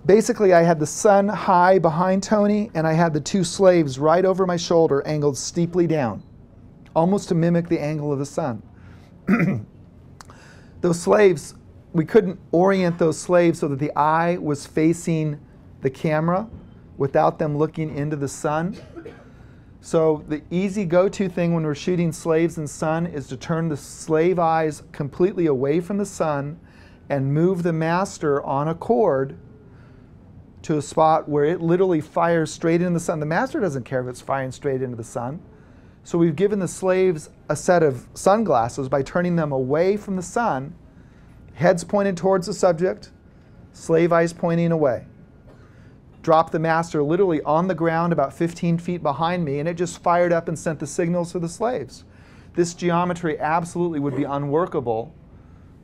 basically I had the sun high behind Tony and I had the two slaves right over my shoulder angled steeply down, almost to mimic the angle of the sun. Those slaves, we couldn't orient those slaves so that the eye was facing the camera without them looking into the sun. So the easy go-to thing when we're shooting slaves and sun is to turn the slave eyes completely away from the sun and move the master on a cord to a spot where it literally fires straight into the sun. The master doesn't care if it's firing straight into the sun. So we've given the slaves a set of sunglasses by turning them away from the sun, heads pointed towards the subject, slave eyes pointing away. Drop the master literally on the ground about 15 feet behind me, and it just fired up and sent the signals to the slaves. This geometry absolutely would be unworkable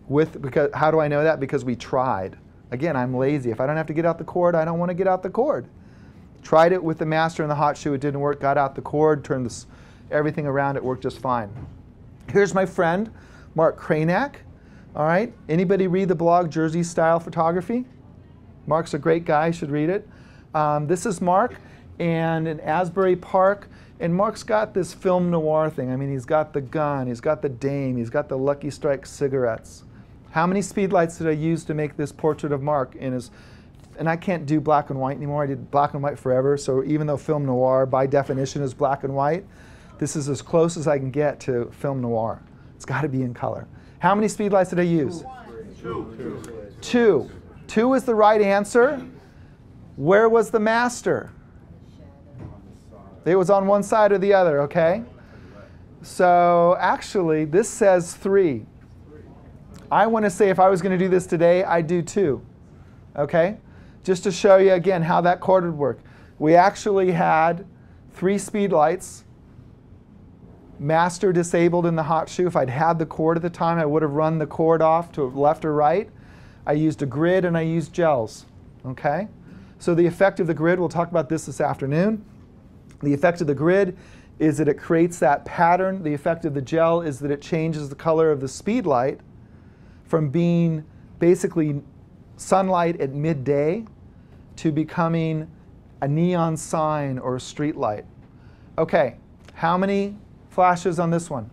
with, because how do I know that? Because we tried. Again, I'm lazy. If I don't have to get out the cord, I don't want to get out the cord. Tried it with the master and the hot shoe. It didn't work. Got out the cord, turned this, everything around. It worked just fine. Here's my friend, Mark Cranack. All right. Anybody read the blog Jersey Style Photography? Mark's a great guy. Should read it. This is Mark and in Asbury Park, and Mark's got this film noir thing. I mean, he's got the gun, he's got the dame, he's got the Lucky Strike cigarettes. How many speedlights did I use to make this portrait of Mark in his, and I can't do black and white anymore. I did black and white forever, so even though film noir by definition is black and white, this is as close as I can get to film noir. It's got to be in color. How many speedlights did I use? Two. Two is the right answer. Where was the master? It was on one side or the other, okay? So actually, this says 3. I want to say if I was going to do this today, I'd do 2, okay? Just to show you again how that cord would work. We actually had 3 speedlights, master disabled in the hot shoe. If I'd had the cord at the time, I would have run the cord off to left or right. I used a grid and I used gels, okay? So the effect of the grid, we'll talk about this afternoon. The effect of the grid is that it creates that pattern. The effect of the gel is that it changes the color of the speed light from being basically sunlight at midday to becoming a neon sign or a street light. Okay, how many flashes on this one?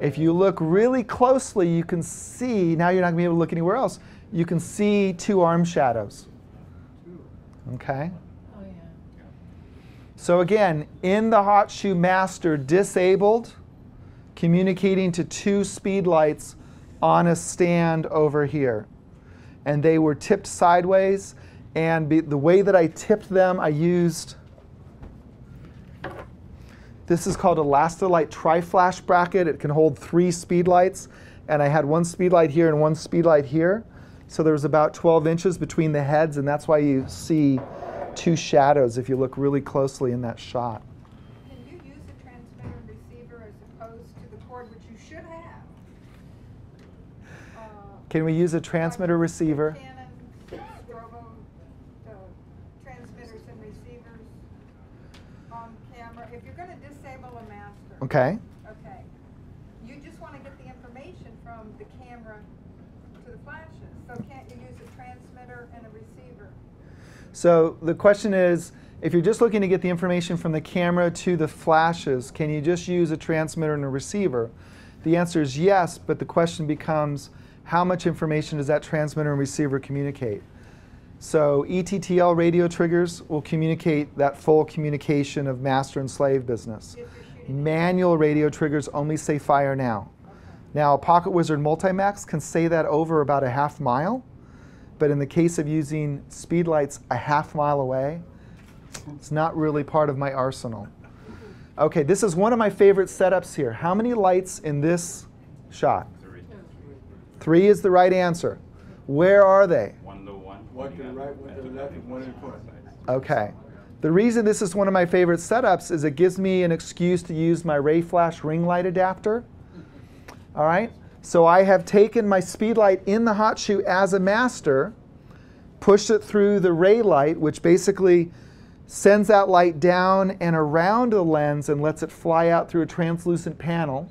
If you look really closely, you can see, now you're not going to be able to look anywhere else, you can see 2 arm shadows, okay? Oh, yeah. So again, in the hot shoe master disabled, communicating to 2 speed lights on a stand over here. And they were tipped sideways, and the way that I tipped them, I used, this is called Elastolite Tri-Flash Bracket. It can hold 3 speed lights, and I had 1 speed light here and 1 speed light here. So there was about 12 inches between the heads, and that's why you see 2 shadows if you look really closely in that shot. Can you use a transmitter receiver as opposed to the cord, which you should have? Can we use a transmitter receiver? Canon, transmitters and receivers on camera. If you're going to disable a master, okay. Okay. You just want to get the information from the camera to the flashes. So can't you use a transmitter and a receiver? So the question is, if you're just looking to get the information from the camera to the flashes, can you just use a transmitter and a receiver? The answer is yes, but the question becomes, how much information does that transmitter and receiver communicate? So ETTL radio triggers will communicate that full communication of master and slave business. Manual radio triggers only say fire now. Now, a PocketWizard Multimax can say that over about a half mile, but in the case of using speedlights a half mile away, it's not really part of my arsenal. Okay, this is one of my favorite setups here. How many lights in this shot? Three. Three is the right answer. Where are they? One to one. One to the right, one to the left, and one in front. Okay. The reason this is one of my favorite setups is it gives me an excuse to use my Ray Flash ring light adapter. All right? So I have taken my speed light in the hot shoe as a master, pushed it through the ray light, which basically sends that light down and around the lens and lets it fly out through a translucent panel.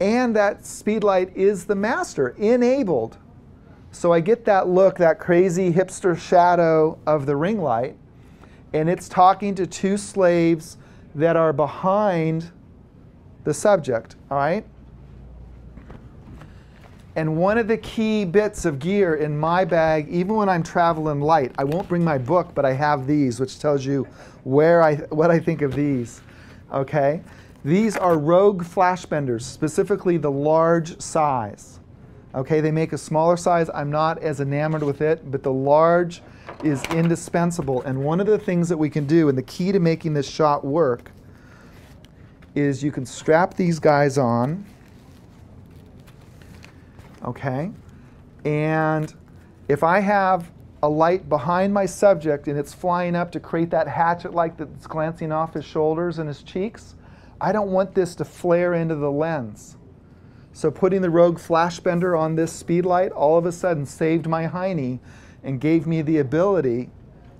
And that speed light is the master, enabled. So I get that look, that crazy hipster shadow of the ring light. And it's talking to two slaves that are behind the subject, all right? And one of the key bits of gear in my bag, even when I'm traveling light, I won't bring my book, but I have these, which tells you where what I think of these, okay? These are Rogue Flashbenders, specifically the large size, okay? They make a smaller size. I'm not as enamored with it, but the large is indispensable. And one of the things that we can do, and the key to making this shot work, is you can strap these guys on, okay? And if I have a light behind my subject and it's flying up to create that hatchet light that's glancing off his shoulders and his cheeks, I don't want this to flare into the lens. So putting the Rogue Flashbender on this speed light all of a sudden saved my hiney and gave me the ability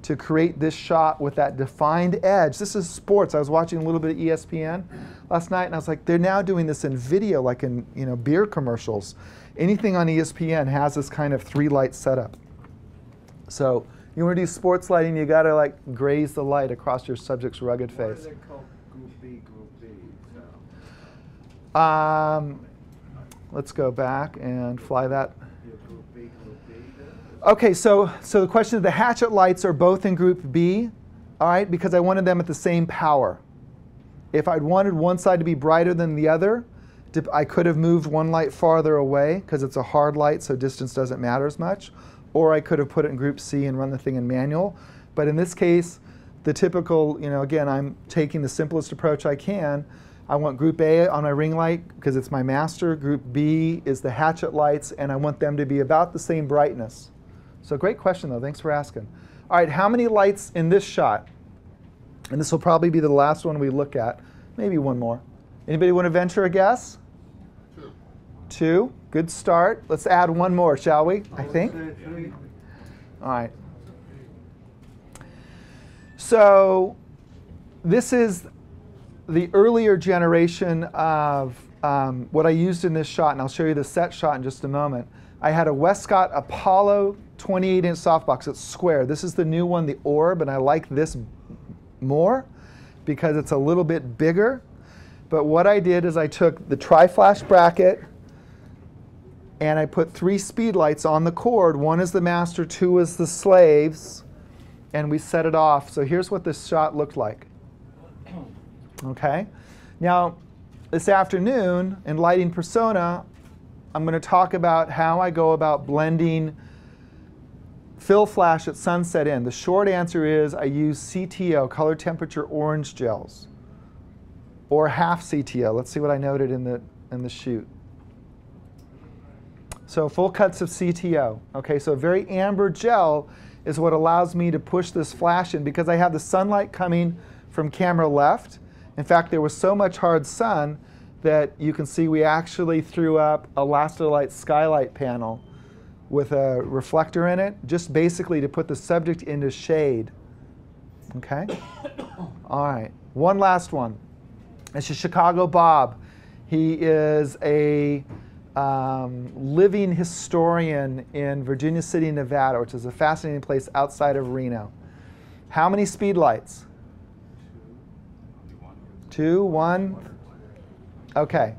to create this shot with that defined edge. This is sports. I was watching a little bit of ESPN last night, and I was like, they're now doing this in video, like in beer commercials. Anything on ESPN has this kind of three-light setup. So you want to do sports lighting, you got to like graze the light across your subject's rugged face. What do they call group B? So. Let's go back and fly that. Okay, so the question is the hatchet lights are both in group B, all right, because I wanted them at the same power. If I'd wanted one side to be brighter than the other, I could have moved one light farther away because it's a hard light, so distance doesn't matter as much, or I could have put it in group C and run the thing in manual. But in this case, the typical, again, I'm taking the simplest approach I can. I want group A on my ring light because it's my master, group B is the hatchet lights, and I want them to be about the same brightness. So great question, though. Thanks for asking. All right, how many lights in this shot? And this will probably be the last one we look at. Maybe one more. Anybody want to venture a guess? Two. Two. Good start. Let's add one more, shall we? I think. All right. So this is the earlier generation of what I used in this shot, and I'll show you the set shot in just a moment. I had a Westcott Apollo 28-inch softbox. It's square. This is the new one, the Orb, and I like this more because it's a little bit bigger. But what I did is I took the tri-flash bracket and I put three speed lights on the cord. One is the master, two is the slaves, and we set it off. So here's what this shot looked like. Okay. Now, this afternoon in Lighting Persona, I'm going to talk about how I go about blending fill flash at sunset in. The short answer is I use CTO, color temperature orange gels, or half CTO. Let's see what I noted in the shoot. So full cuts of CTO. Okay, so a very amber gel is what allows me to push this flash in because I have the sunlight coming from camera left. In fact, there was so much hard sun that you can see we actually threw up a Elastolite skylight panel with a reflector in it, just basically to put the subject into shade. Okay? All right. One last one. This is Chicago Bob. He is a living historian in Virginia City, Nevada, which is a fascinating place outside of Reno. How many speed lights? Two, one. Okay.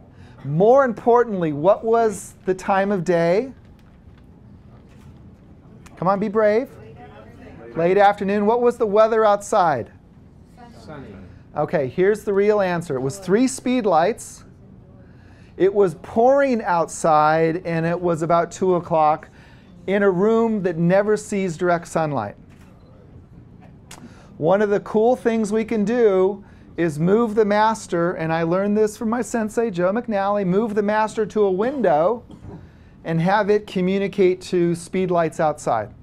More importantly, what was the time of day? Come on, be brave. Late afternoon. What was the weather outside? Sunny. Okay, here's the real answer. It was three speed lights. It was pouring outside, and it was about 2 o'clock in a room that never sees direct sunlight. One of the cool things we can do is move the master, and I learned this from my sensei, Joe McNally, move the master to a window and have it communicate to speed lights outside.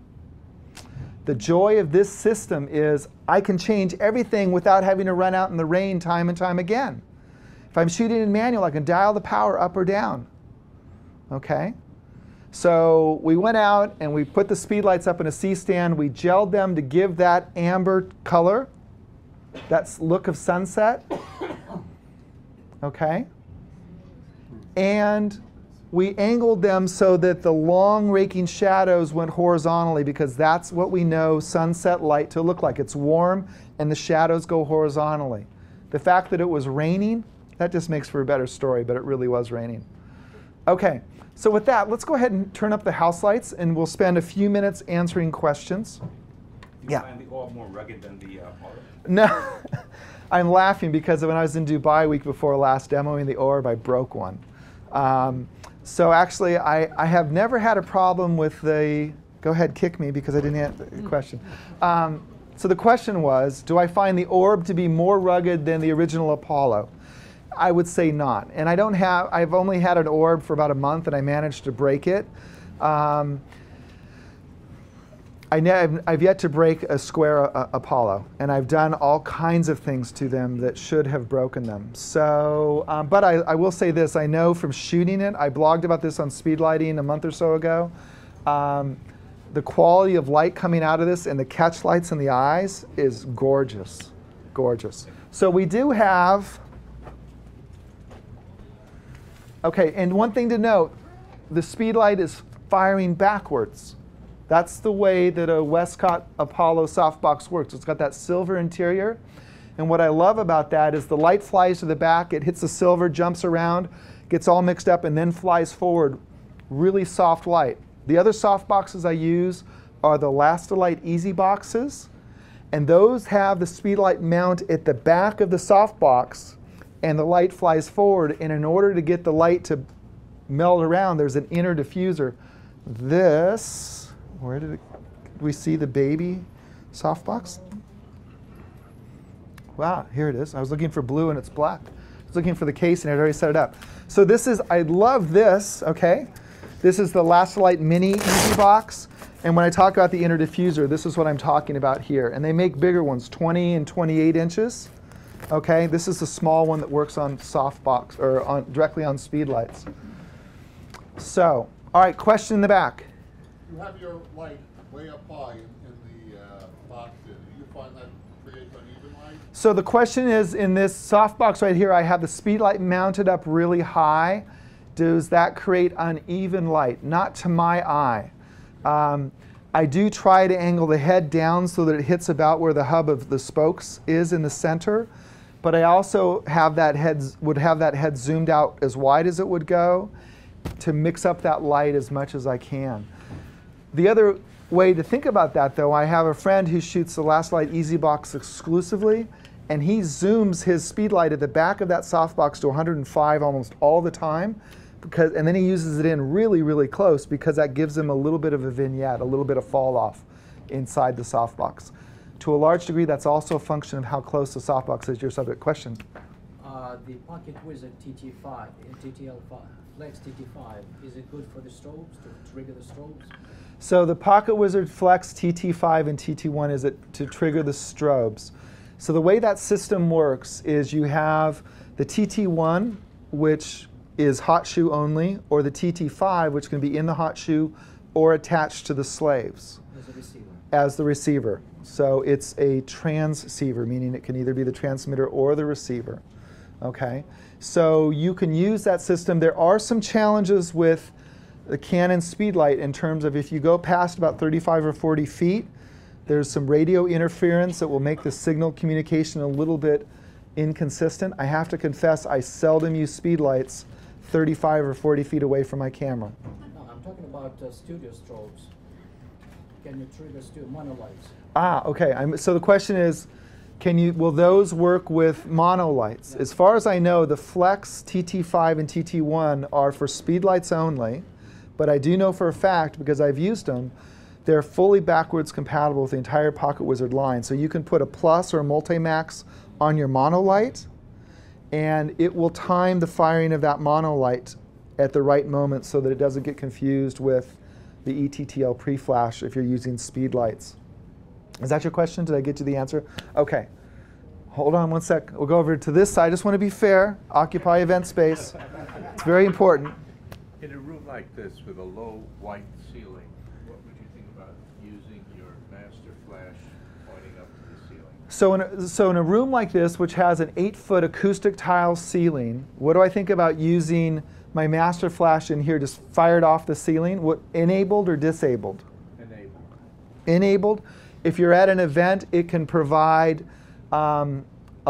The joy of this system is I can change everything without having to run out in the rain time and time again. If I'm shooting in manual, I can dial the power up or down. Okay? So we went out and we put the speed lights up in a C-stand. We gelled them to give that amber color, that look of sunset. Okay? And we angled them so that the long raking shadows went horizontally, because that's what we know sunset light to look like. It's warm and the shadows go horizontally. The fact that it was raining, that just makes for a better story, but it really was raining. Okay, so with that, let's go ahead and turn up the house lights, and we'll spend a few minutes answering questions. Do you find the orb more rugged than the orb? No, I'm laughing because when I was in Dubai week before last demoing the orb, I broke one. So actually, I have never had a problem with the, go ahead, kick me because I didn't answer the question. So the question was, do I find the orb to be more rugged than the original Apollo? I would say not. And I don't have, I've only had an orb for about a month and I managed to break it. I've yet to break a square Apollo, and I've done all kinds of things to them that should have broken them. So, but I will say this, I know from shooting it, I blogged about this on Speed Lighting a month or so ago, the quality of light coming out of this and the catch lights in the eyes is gorgeous, gorgeous. So we do have, okay, and one thing to note, the speed light is firing backwards. That's the way that a Westcott Apollo softbox works. It's got that silver interior. And what I love about that is the light flies to the back, it hits the silver, jumps around, gets all mixed up, and then flies forward. Really soft light. The other soft boxes I use are the Lastolite Easy boxes. And those have the speed light mount at the back of the soft box, and the light flies forward. And in order to get the light to meld around, there's an inner diffuser. This. Where did it, did we see the baby softbox? Wow, here it is. I was looking for blue and it's black. I was looking for the case and I'd already set it up. So this is, I love this, okay? This is the Lastolite Mini Easy Box. And when I talk about the inner diffuser, this is what I'm talking about here. And they make bigger ones, 20 and 28 inches. Okay, this is the small one that works on softbox, or on, directly on speed lights. So, all right, question in the back. You have your light way up high in the box. Do you find that creates uneven light? So the question is, in this softbox right here, I have the speed light mounted up really high. Does that create uneven light? Not to my eye. I do try to angle the head down so that it hits about where the hub of the spokes is in the center, but I also have that head, would have that head zoomed out as wide as it would go to mix up that light as much as I can. The other way to think about that, though, I have a friend who shoots the Lastolite Easy Box exclusively, and he zooms his speed light at the back of that softbox to 105 almost all the time, because, and then he uses it in really, really close because that gives him a little bit of a vignette, a little bit of fall off inside the softbox. To a large degree, that's also a function of how close the softbox is. Your subject question. The PocketWizard TT5 and TL5, Flex TT5, is it good for the strobes, to trigger the strobes? So the PocketWizard Flex TT5 and TT1 is it to trigger the strobes. So the way that system works is you have the TT1, which is hot shoe only, or the TT5, which can be in the hot shoe or attached to the slaves. As a receiver. As the receiver. So it's a transceiver, meaning it can either be the transmitter or the receiver. Okay? So you can use that system. There are some challenges with the Canon speed light in terms of if you go past about 35 or 40 feet, there's some radio interference that will make the signal communication a little bit inconsistent. I have to confess, I seldom use speed lights 35 or 40 feet away from my camera. No, I'm talking about studio strobes. Can you trigger monolights? Ah, okay. So the question is, will those work with monolights? Yeah. As far as I know, the Flex TT5 and TT1 are for speed lights only. But I do know for a fact, because I've used them, they're fully backwards compatible with the entire PocketWizard line. So you can put a plus or a multi-max on your monolight, and it will time the firing of that monolight at the right moment so that it doesn't get confused with the ETTL pre-flash if you're using speed lights. Is that your question? Did I get you the answer? Okay. Hold on one sec. We'll go over to this side. I just want to be fair. Occupy event space. It's very important. In a room like this with a low white ceiling, what would you think about using your master flash pointing up to the ceiling? So in a room like this, which has an 8-foot acoustic tile ceiling, what do I think about using my master flash in here, just fired off the ceiling? What, enabled or disabled? Enabled. Enabled. If you're at an event, it can provide a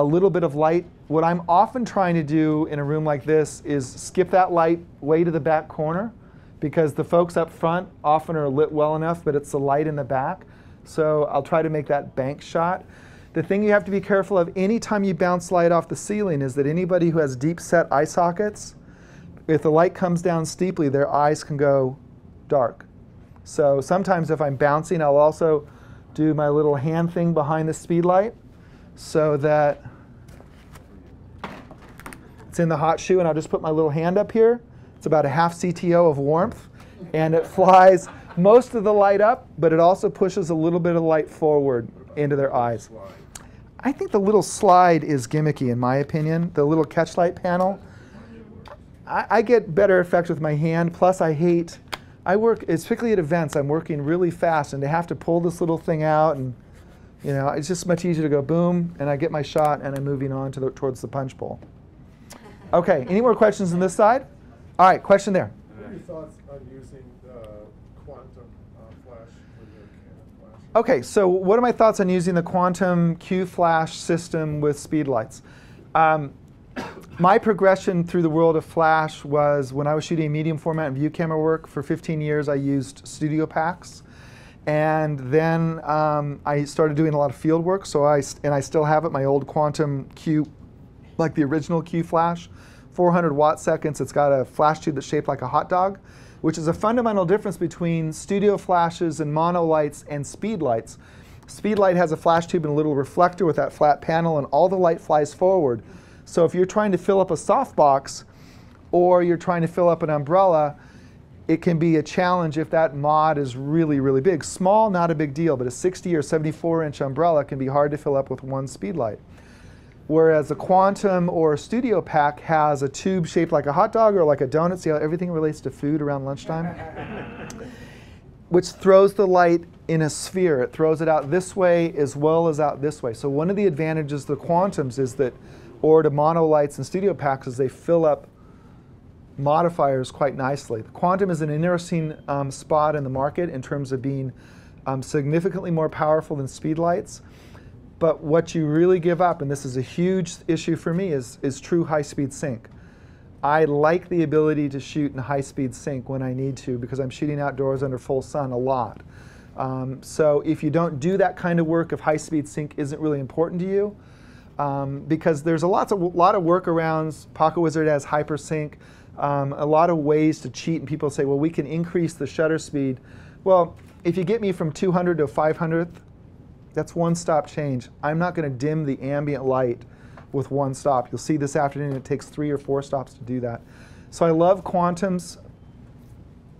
little bit of light. What I'm often trying to do in a room like this is skip that light way to the back corner, because the folks up front often are lit well enough, but it's the light in the back. So I'll try to make that bank shot. The thing you have to be careful of anytime you bounce light off the ceiling is that anybody who has deep set eye sockets, if the light comes down steeply, their eyes can go dark. So sometimes if I'm bouncing, I'll also do my little hand thing behind the speed light so that it's in the hot shoe, and I'll just put my little hand up here. It's about a half CTO of warmth, and it flies most of the light up, but it also pushes a little bit of light forward into their eyes. Slide? I think the little slide is gimmicky in my opinion, the little catch light panel. I get better effect with my hand, plus I work, particularly at events, I'm working really fast, and to have to pull this little thing out, and you know, it's just much easier to go boom, and I get my shot, and I'm moving on to towards the punch bowl. Okay, any more questions on this side? All right, question there. What are your thoughts on using the quantum flash with your Canon flash? Okay, so what are my thoughts on using the quantum Q flash system with speed lights? My progression through the world of flash was when I was shooting medium format and view camera work for 15 years, I used studio packs. And then I started doing a lot of field work, so I still have it, my old Quantum Q, like the original Q flash, 400 watt seconds. It's got a flash tube that's shaped like a hot dog, which is a fundamental difference between studio flashes and mono lights and speed lights. Speed light has a flash tube and a little reflector with that flat panel, and all the light flies forward. So if you're trying to fill up a softbox or you're trying to fill up an umbrella, it can be a challenge if that mod is really, really big. Small, not a big deal, but a 60 or 74-inch umbrella can be hard to fill up with one speed light. Whereas a Quantum or a Studio Pack has a tube shaped like a hot dog or like a donut. See how everything relates to food around lunchtime? Which throws the light in a sphere. It throws it out this way as well as out this way. So one of the advantages of the Quantums is that, or to mono lights and studio packs, is they fill up modifiers quite nicely. The Quantum is an interesting spot in the market in terms of being significantly more powerful than speed lights. But what you really give up, and this is a huge issue for me, is true high-speed sync. I like the ability to shoot in high-speed sync when I need to, because I'm shooting outdoors under full sun a lot. So if you don't do that kind of work, if high-speed sync isn't really important to you, because there's a lot of workarounds. PocketWizard has hypersync. A lot of ways to cheat, and people say, well, we can increase the shutter speed. Well, if you get me from 200 to 500th, that's one stop change. I'm not going to dim the ambient light with one stop. You'll see this afternoon it takes 3 or 4 stops to do that. So I love Quantums,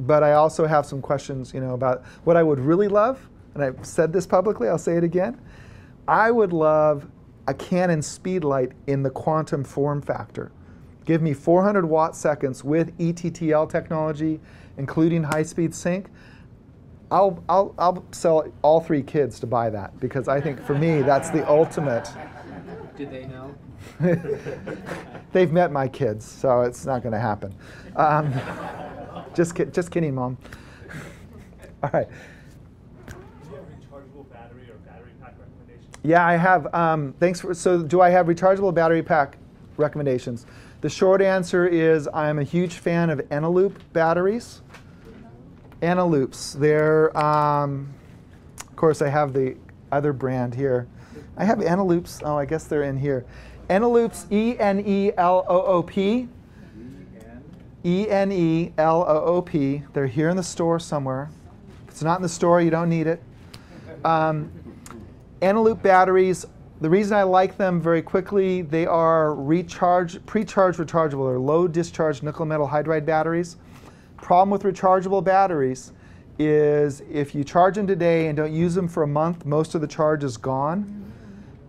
but I also have some questions, you know, about what I would really love, and I've said this publicly, I'll say it again. I would love a Canon speed light in the Quantum form factor. Give me 400 watt seconds with ETTL technology, including high-speed sync. I'll sell all 3 kids to buy that, because I think for me that's the ultimate. Did they know? They've met my kids, so it's not going to happen. Just kidding, Mom. All right. Do you have rechargeable battery or battery pack recommendations? Yeah, I have. Thanks for. So, do I have rechargeable battery pack recommendations? The short answer is I'm a huge fan of Eneloop batteries. Eneloops. They're, of course, I have the other brand here. I have Eneloops. Oh, I guess they're in here. Eneloops, E-N-E-L-O-O-P. E-N-E-L-O-O-P. They're here in the store somewhere. If it's not in the store, you don't need it. Eneloop batteries The reason I like them very quickly, they are pre-charged rechargeable or low discharge nickel metal hydride batteries. Problem with rechargeable batteries is if you charge them today and don't use them for a month, most of the charge is gone.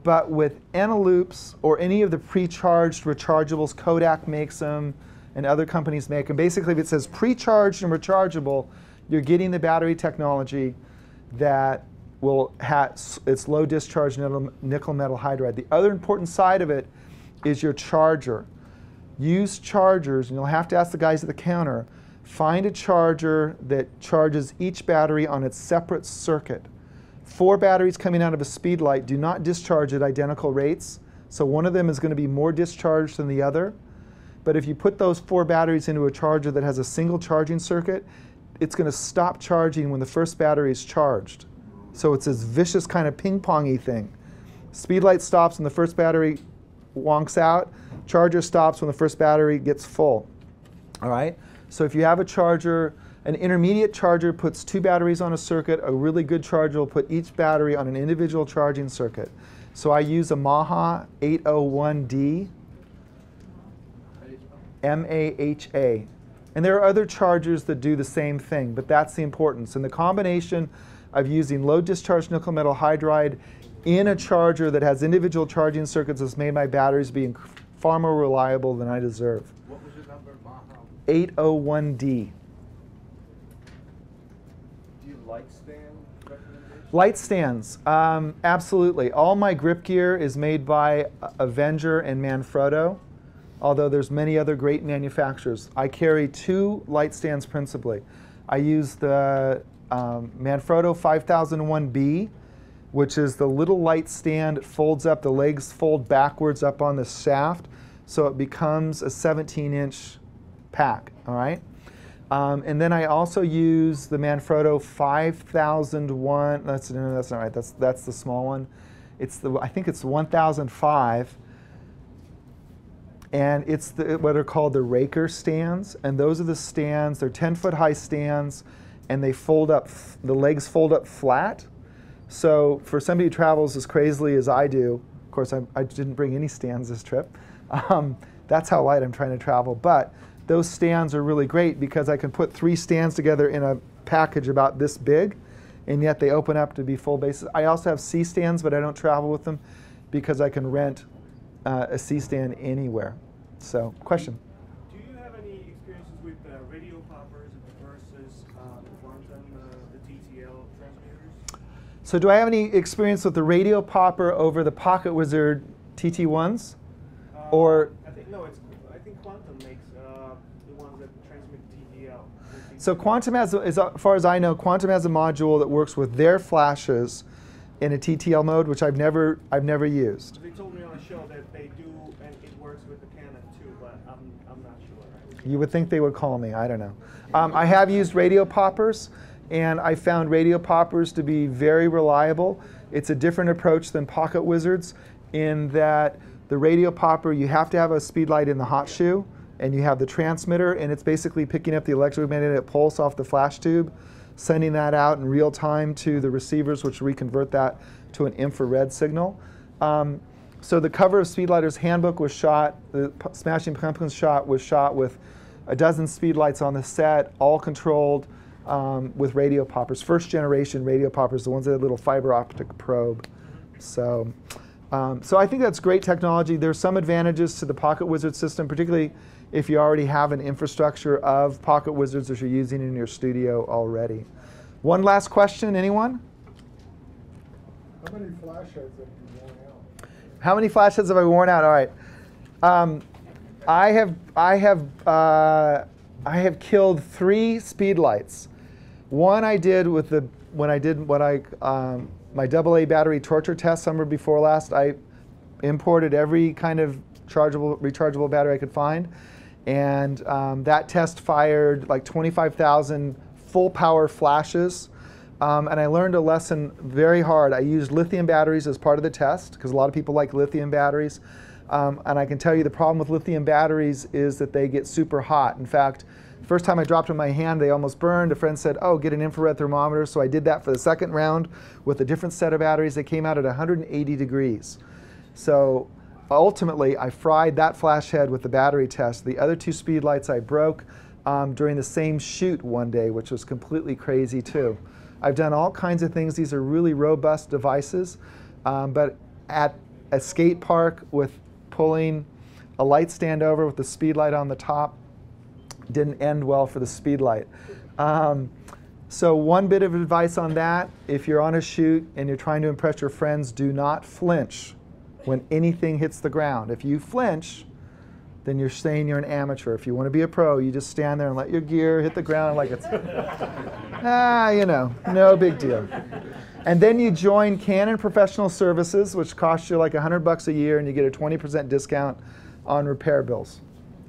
But with Eneloops or any of the pre-charged rechargeables, Kodak makes them and other companies make them. Basically, if it says pre-charged and rechargeable, you're getting the battery technology that will have its low discharge nickel metal hydride. The other important side of it is your charger. Use chargers, and you'll have to ask the guys at the counter, find a charger that charges each battery on its separate circuit. 4 batteries coming out of a speed light do not discharge at identical rates, so one of them is going to be more discharged than the other. But if you put those 4 batteries into a charger that has a single charging circuit, it's going to stop charging when the first battery is charged. So it's this vicious kind of ping-pongy thing. Speed light stops when the first battery wonks out. Charger stops when the first battery gets full. All right? So if you have a charger, an intermediate charger puts 2 batteries on a circuit. A really good charger will put each battery on an individual charging circuit. So I use a Maha 801D, M-A-H-A. And there are other chargers that do the same thing, but that's the importance. And the combination of using low discharge nickel metal hydride in a charger that has individual charging circuits has made my batteries be far more reliable than I deserve. What was your number, Maha? 801D. Do you light stand recommendations? Light stands, absolutely. All my grip gear is made by Avenger and Manfrotto, although there's many other great manufacturers. I carry 2 light stands principally. I use the Manfrotto 5001B, which is the little light stand. It folds up, the legs fold backwards up on the shaft, so it becomes a 17-inch pack, all right? And then I also use the Manfrotto 5001, that's not right, that's the small one. It's the, I think it's 1005, and it's the, what are called the raker stands, and those are the stands, they're 10-foot high stands, and they fold up, the legs fold up flat. So for somebody who travels as crazily as I do, of course I didn't bring any stands this trip, that's how light I'm trying to travel. But those stands are really great because I can put 3 stands together in a package about this big, and yet they open up to be full bases. I also have C stands, but I don't travel with them because I can rent a C stand anywhere. So, question? So do I have any experience with the Radio Popper over the PocketWizard TT1s? Or I think Quantum makes the ones that transmit TL. So Quantum has, as far as I know, Quantum has a module that works with their flashes in a TTL mode, which I've never used. They told me on a show that they do, and it works with the Canon too, but I'm not sure. Right? You would think they would call me. I don't know. I have used Radio Poppers. And I found Radio Poppers to be very reliable. It's a different approach than PocketWizards in that the Radio Popper, you have to have a speed light in the hot shoe, and you have the transmitter, and it's basically picking up the electromagnetic pulse off the flash tube, sending that out in real time to the receivers, which reconvert that to an infrared signal. So the cover of Speedlighter's handbook was shot, the Smashing Pumpkins shot was shot with a dozen speed lights on the set, all controlled. With Radio Poppers, first generation Radio Poppers, the ones that had a little fiber optic probe. So, I think that's great technology. There's some advantages to the PocketWizard system, particularly if you already have an infrastructure of PocketWizards that you're using in your studio already. One last question, anyone? How many flash heads have you worn out? How many flash heads have I worn out? All right. I have killed 3 speed lights. One I did with the, my AA battery torture test summer before last, I imported every kind of rechargeable battery I could find. And that test fired like 25,000 full power flashes. And I learned a lesson very hard. I used lithium batteries as part of the test because a lot of people like lithium batteries. And I can tell you the problem with lithium batteries is that they get super hot. In fact, the first time I dropped them in my hand, they almost burned. A friend said, oh, get an infrared thermometer. So I did that for the second round with a different set of batteries. They came out at 180 degrees. So ultimately, I fried that flash head with the battery test. The other two speed lights I broke during the same shoot one day, which was completely crazy too. I've done all kinds of things. These are really robust devices, but at a skate park with pulling a light stand over with the speed light on the top didn't end well for the speed light. So one bit of advice on that, if you're on a shoot and you're trying to impress your friends, do not flinch when anything hits the ground. If you flinch, then you're saying you're an amateur. If you want to be a pro, you just stand there and let your gear hit the ground like it's, you know, no big deal. And then you join Canon Professional Services, which costs you like $100 a year, and you get a 20% discount on repair bills.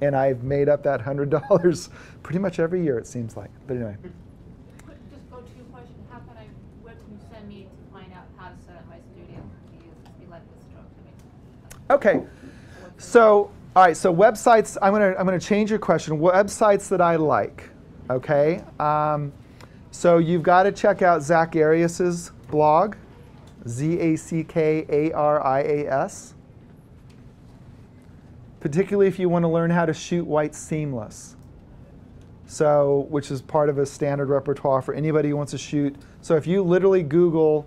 And I've made up that $100 pretty much every year, it seems like. But anyway. Just go to your question. How can I, where can you send me to find out how to set up my studio to use the speed light stroke to me? OK. So all right, so websites, I'm going to change your question. Websites that I like, OK? So you've got to check out Zack Arias' blog, Z-A-C-K-A-R-I-A-S, particularly if you want to learn how to shoot white seamless, so which is part of a standard repertoire for anybody who wants to shoot. So if you literally Google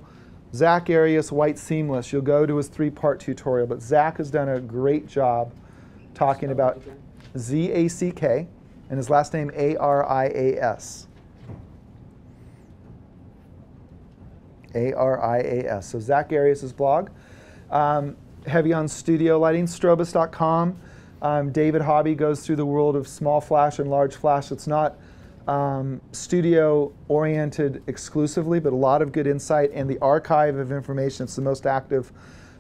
Zack Arias white seamless, you'll go to his three-part tutorial. But Zack has done a great job talking about Z-A-C-K and his last name A-R-I-A-S. A-R-I-A-S. So Zack Arias' blog. Heavy on studio lighting, strobus.com. David Hobby goes through the world of small flash and large flash. It's not studio-oriented exclusively, but a lot of good insight. And the archive of information, it's the most active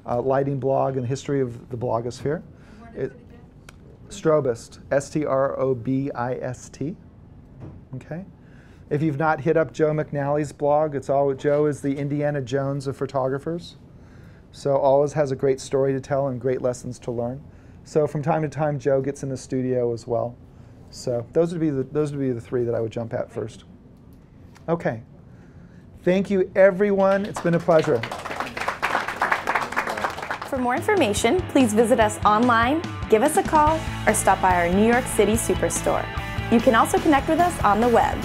lighting blog in the history of the blogosphere. Strobist, S-T-R-O-B-I-S-T. Okay. If you've not hit up Joe McNally's blog, it's all, Joe is the Indiana Jones of photographers. So always has a great story to tell and great lessons to learn. So from time to time, Joe gets in the studio as well. So those would be the three that I would jump at first. OK. Thank you, everyone. It's been a pleasure. For more information, please visit us online, give us a call, or stop by our New York City Superstore. You can also connect with us on the web.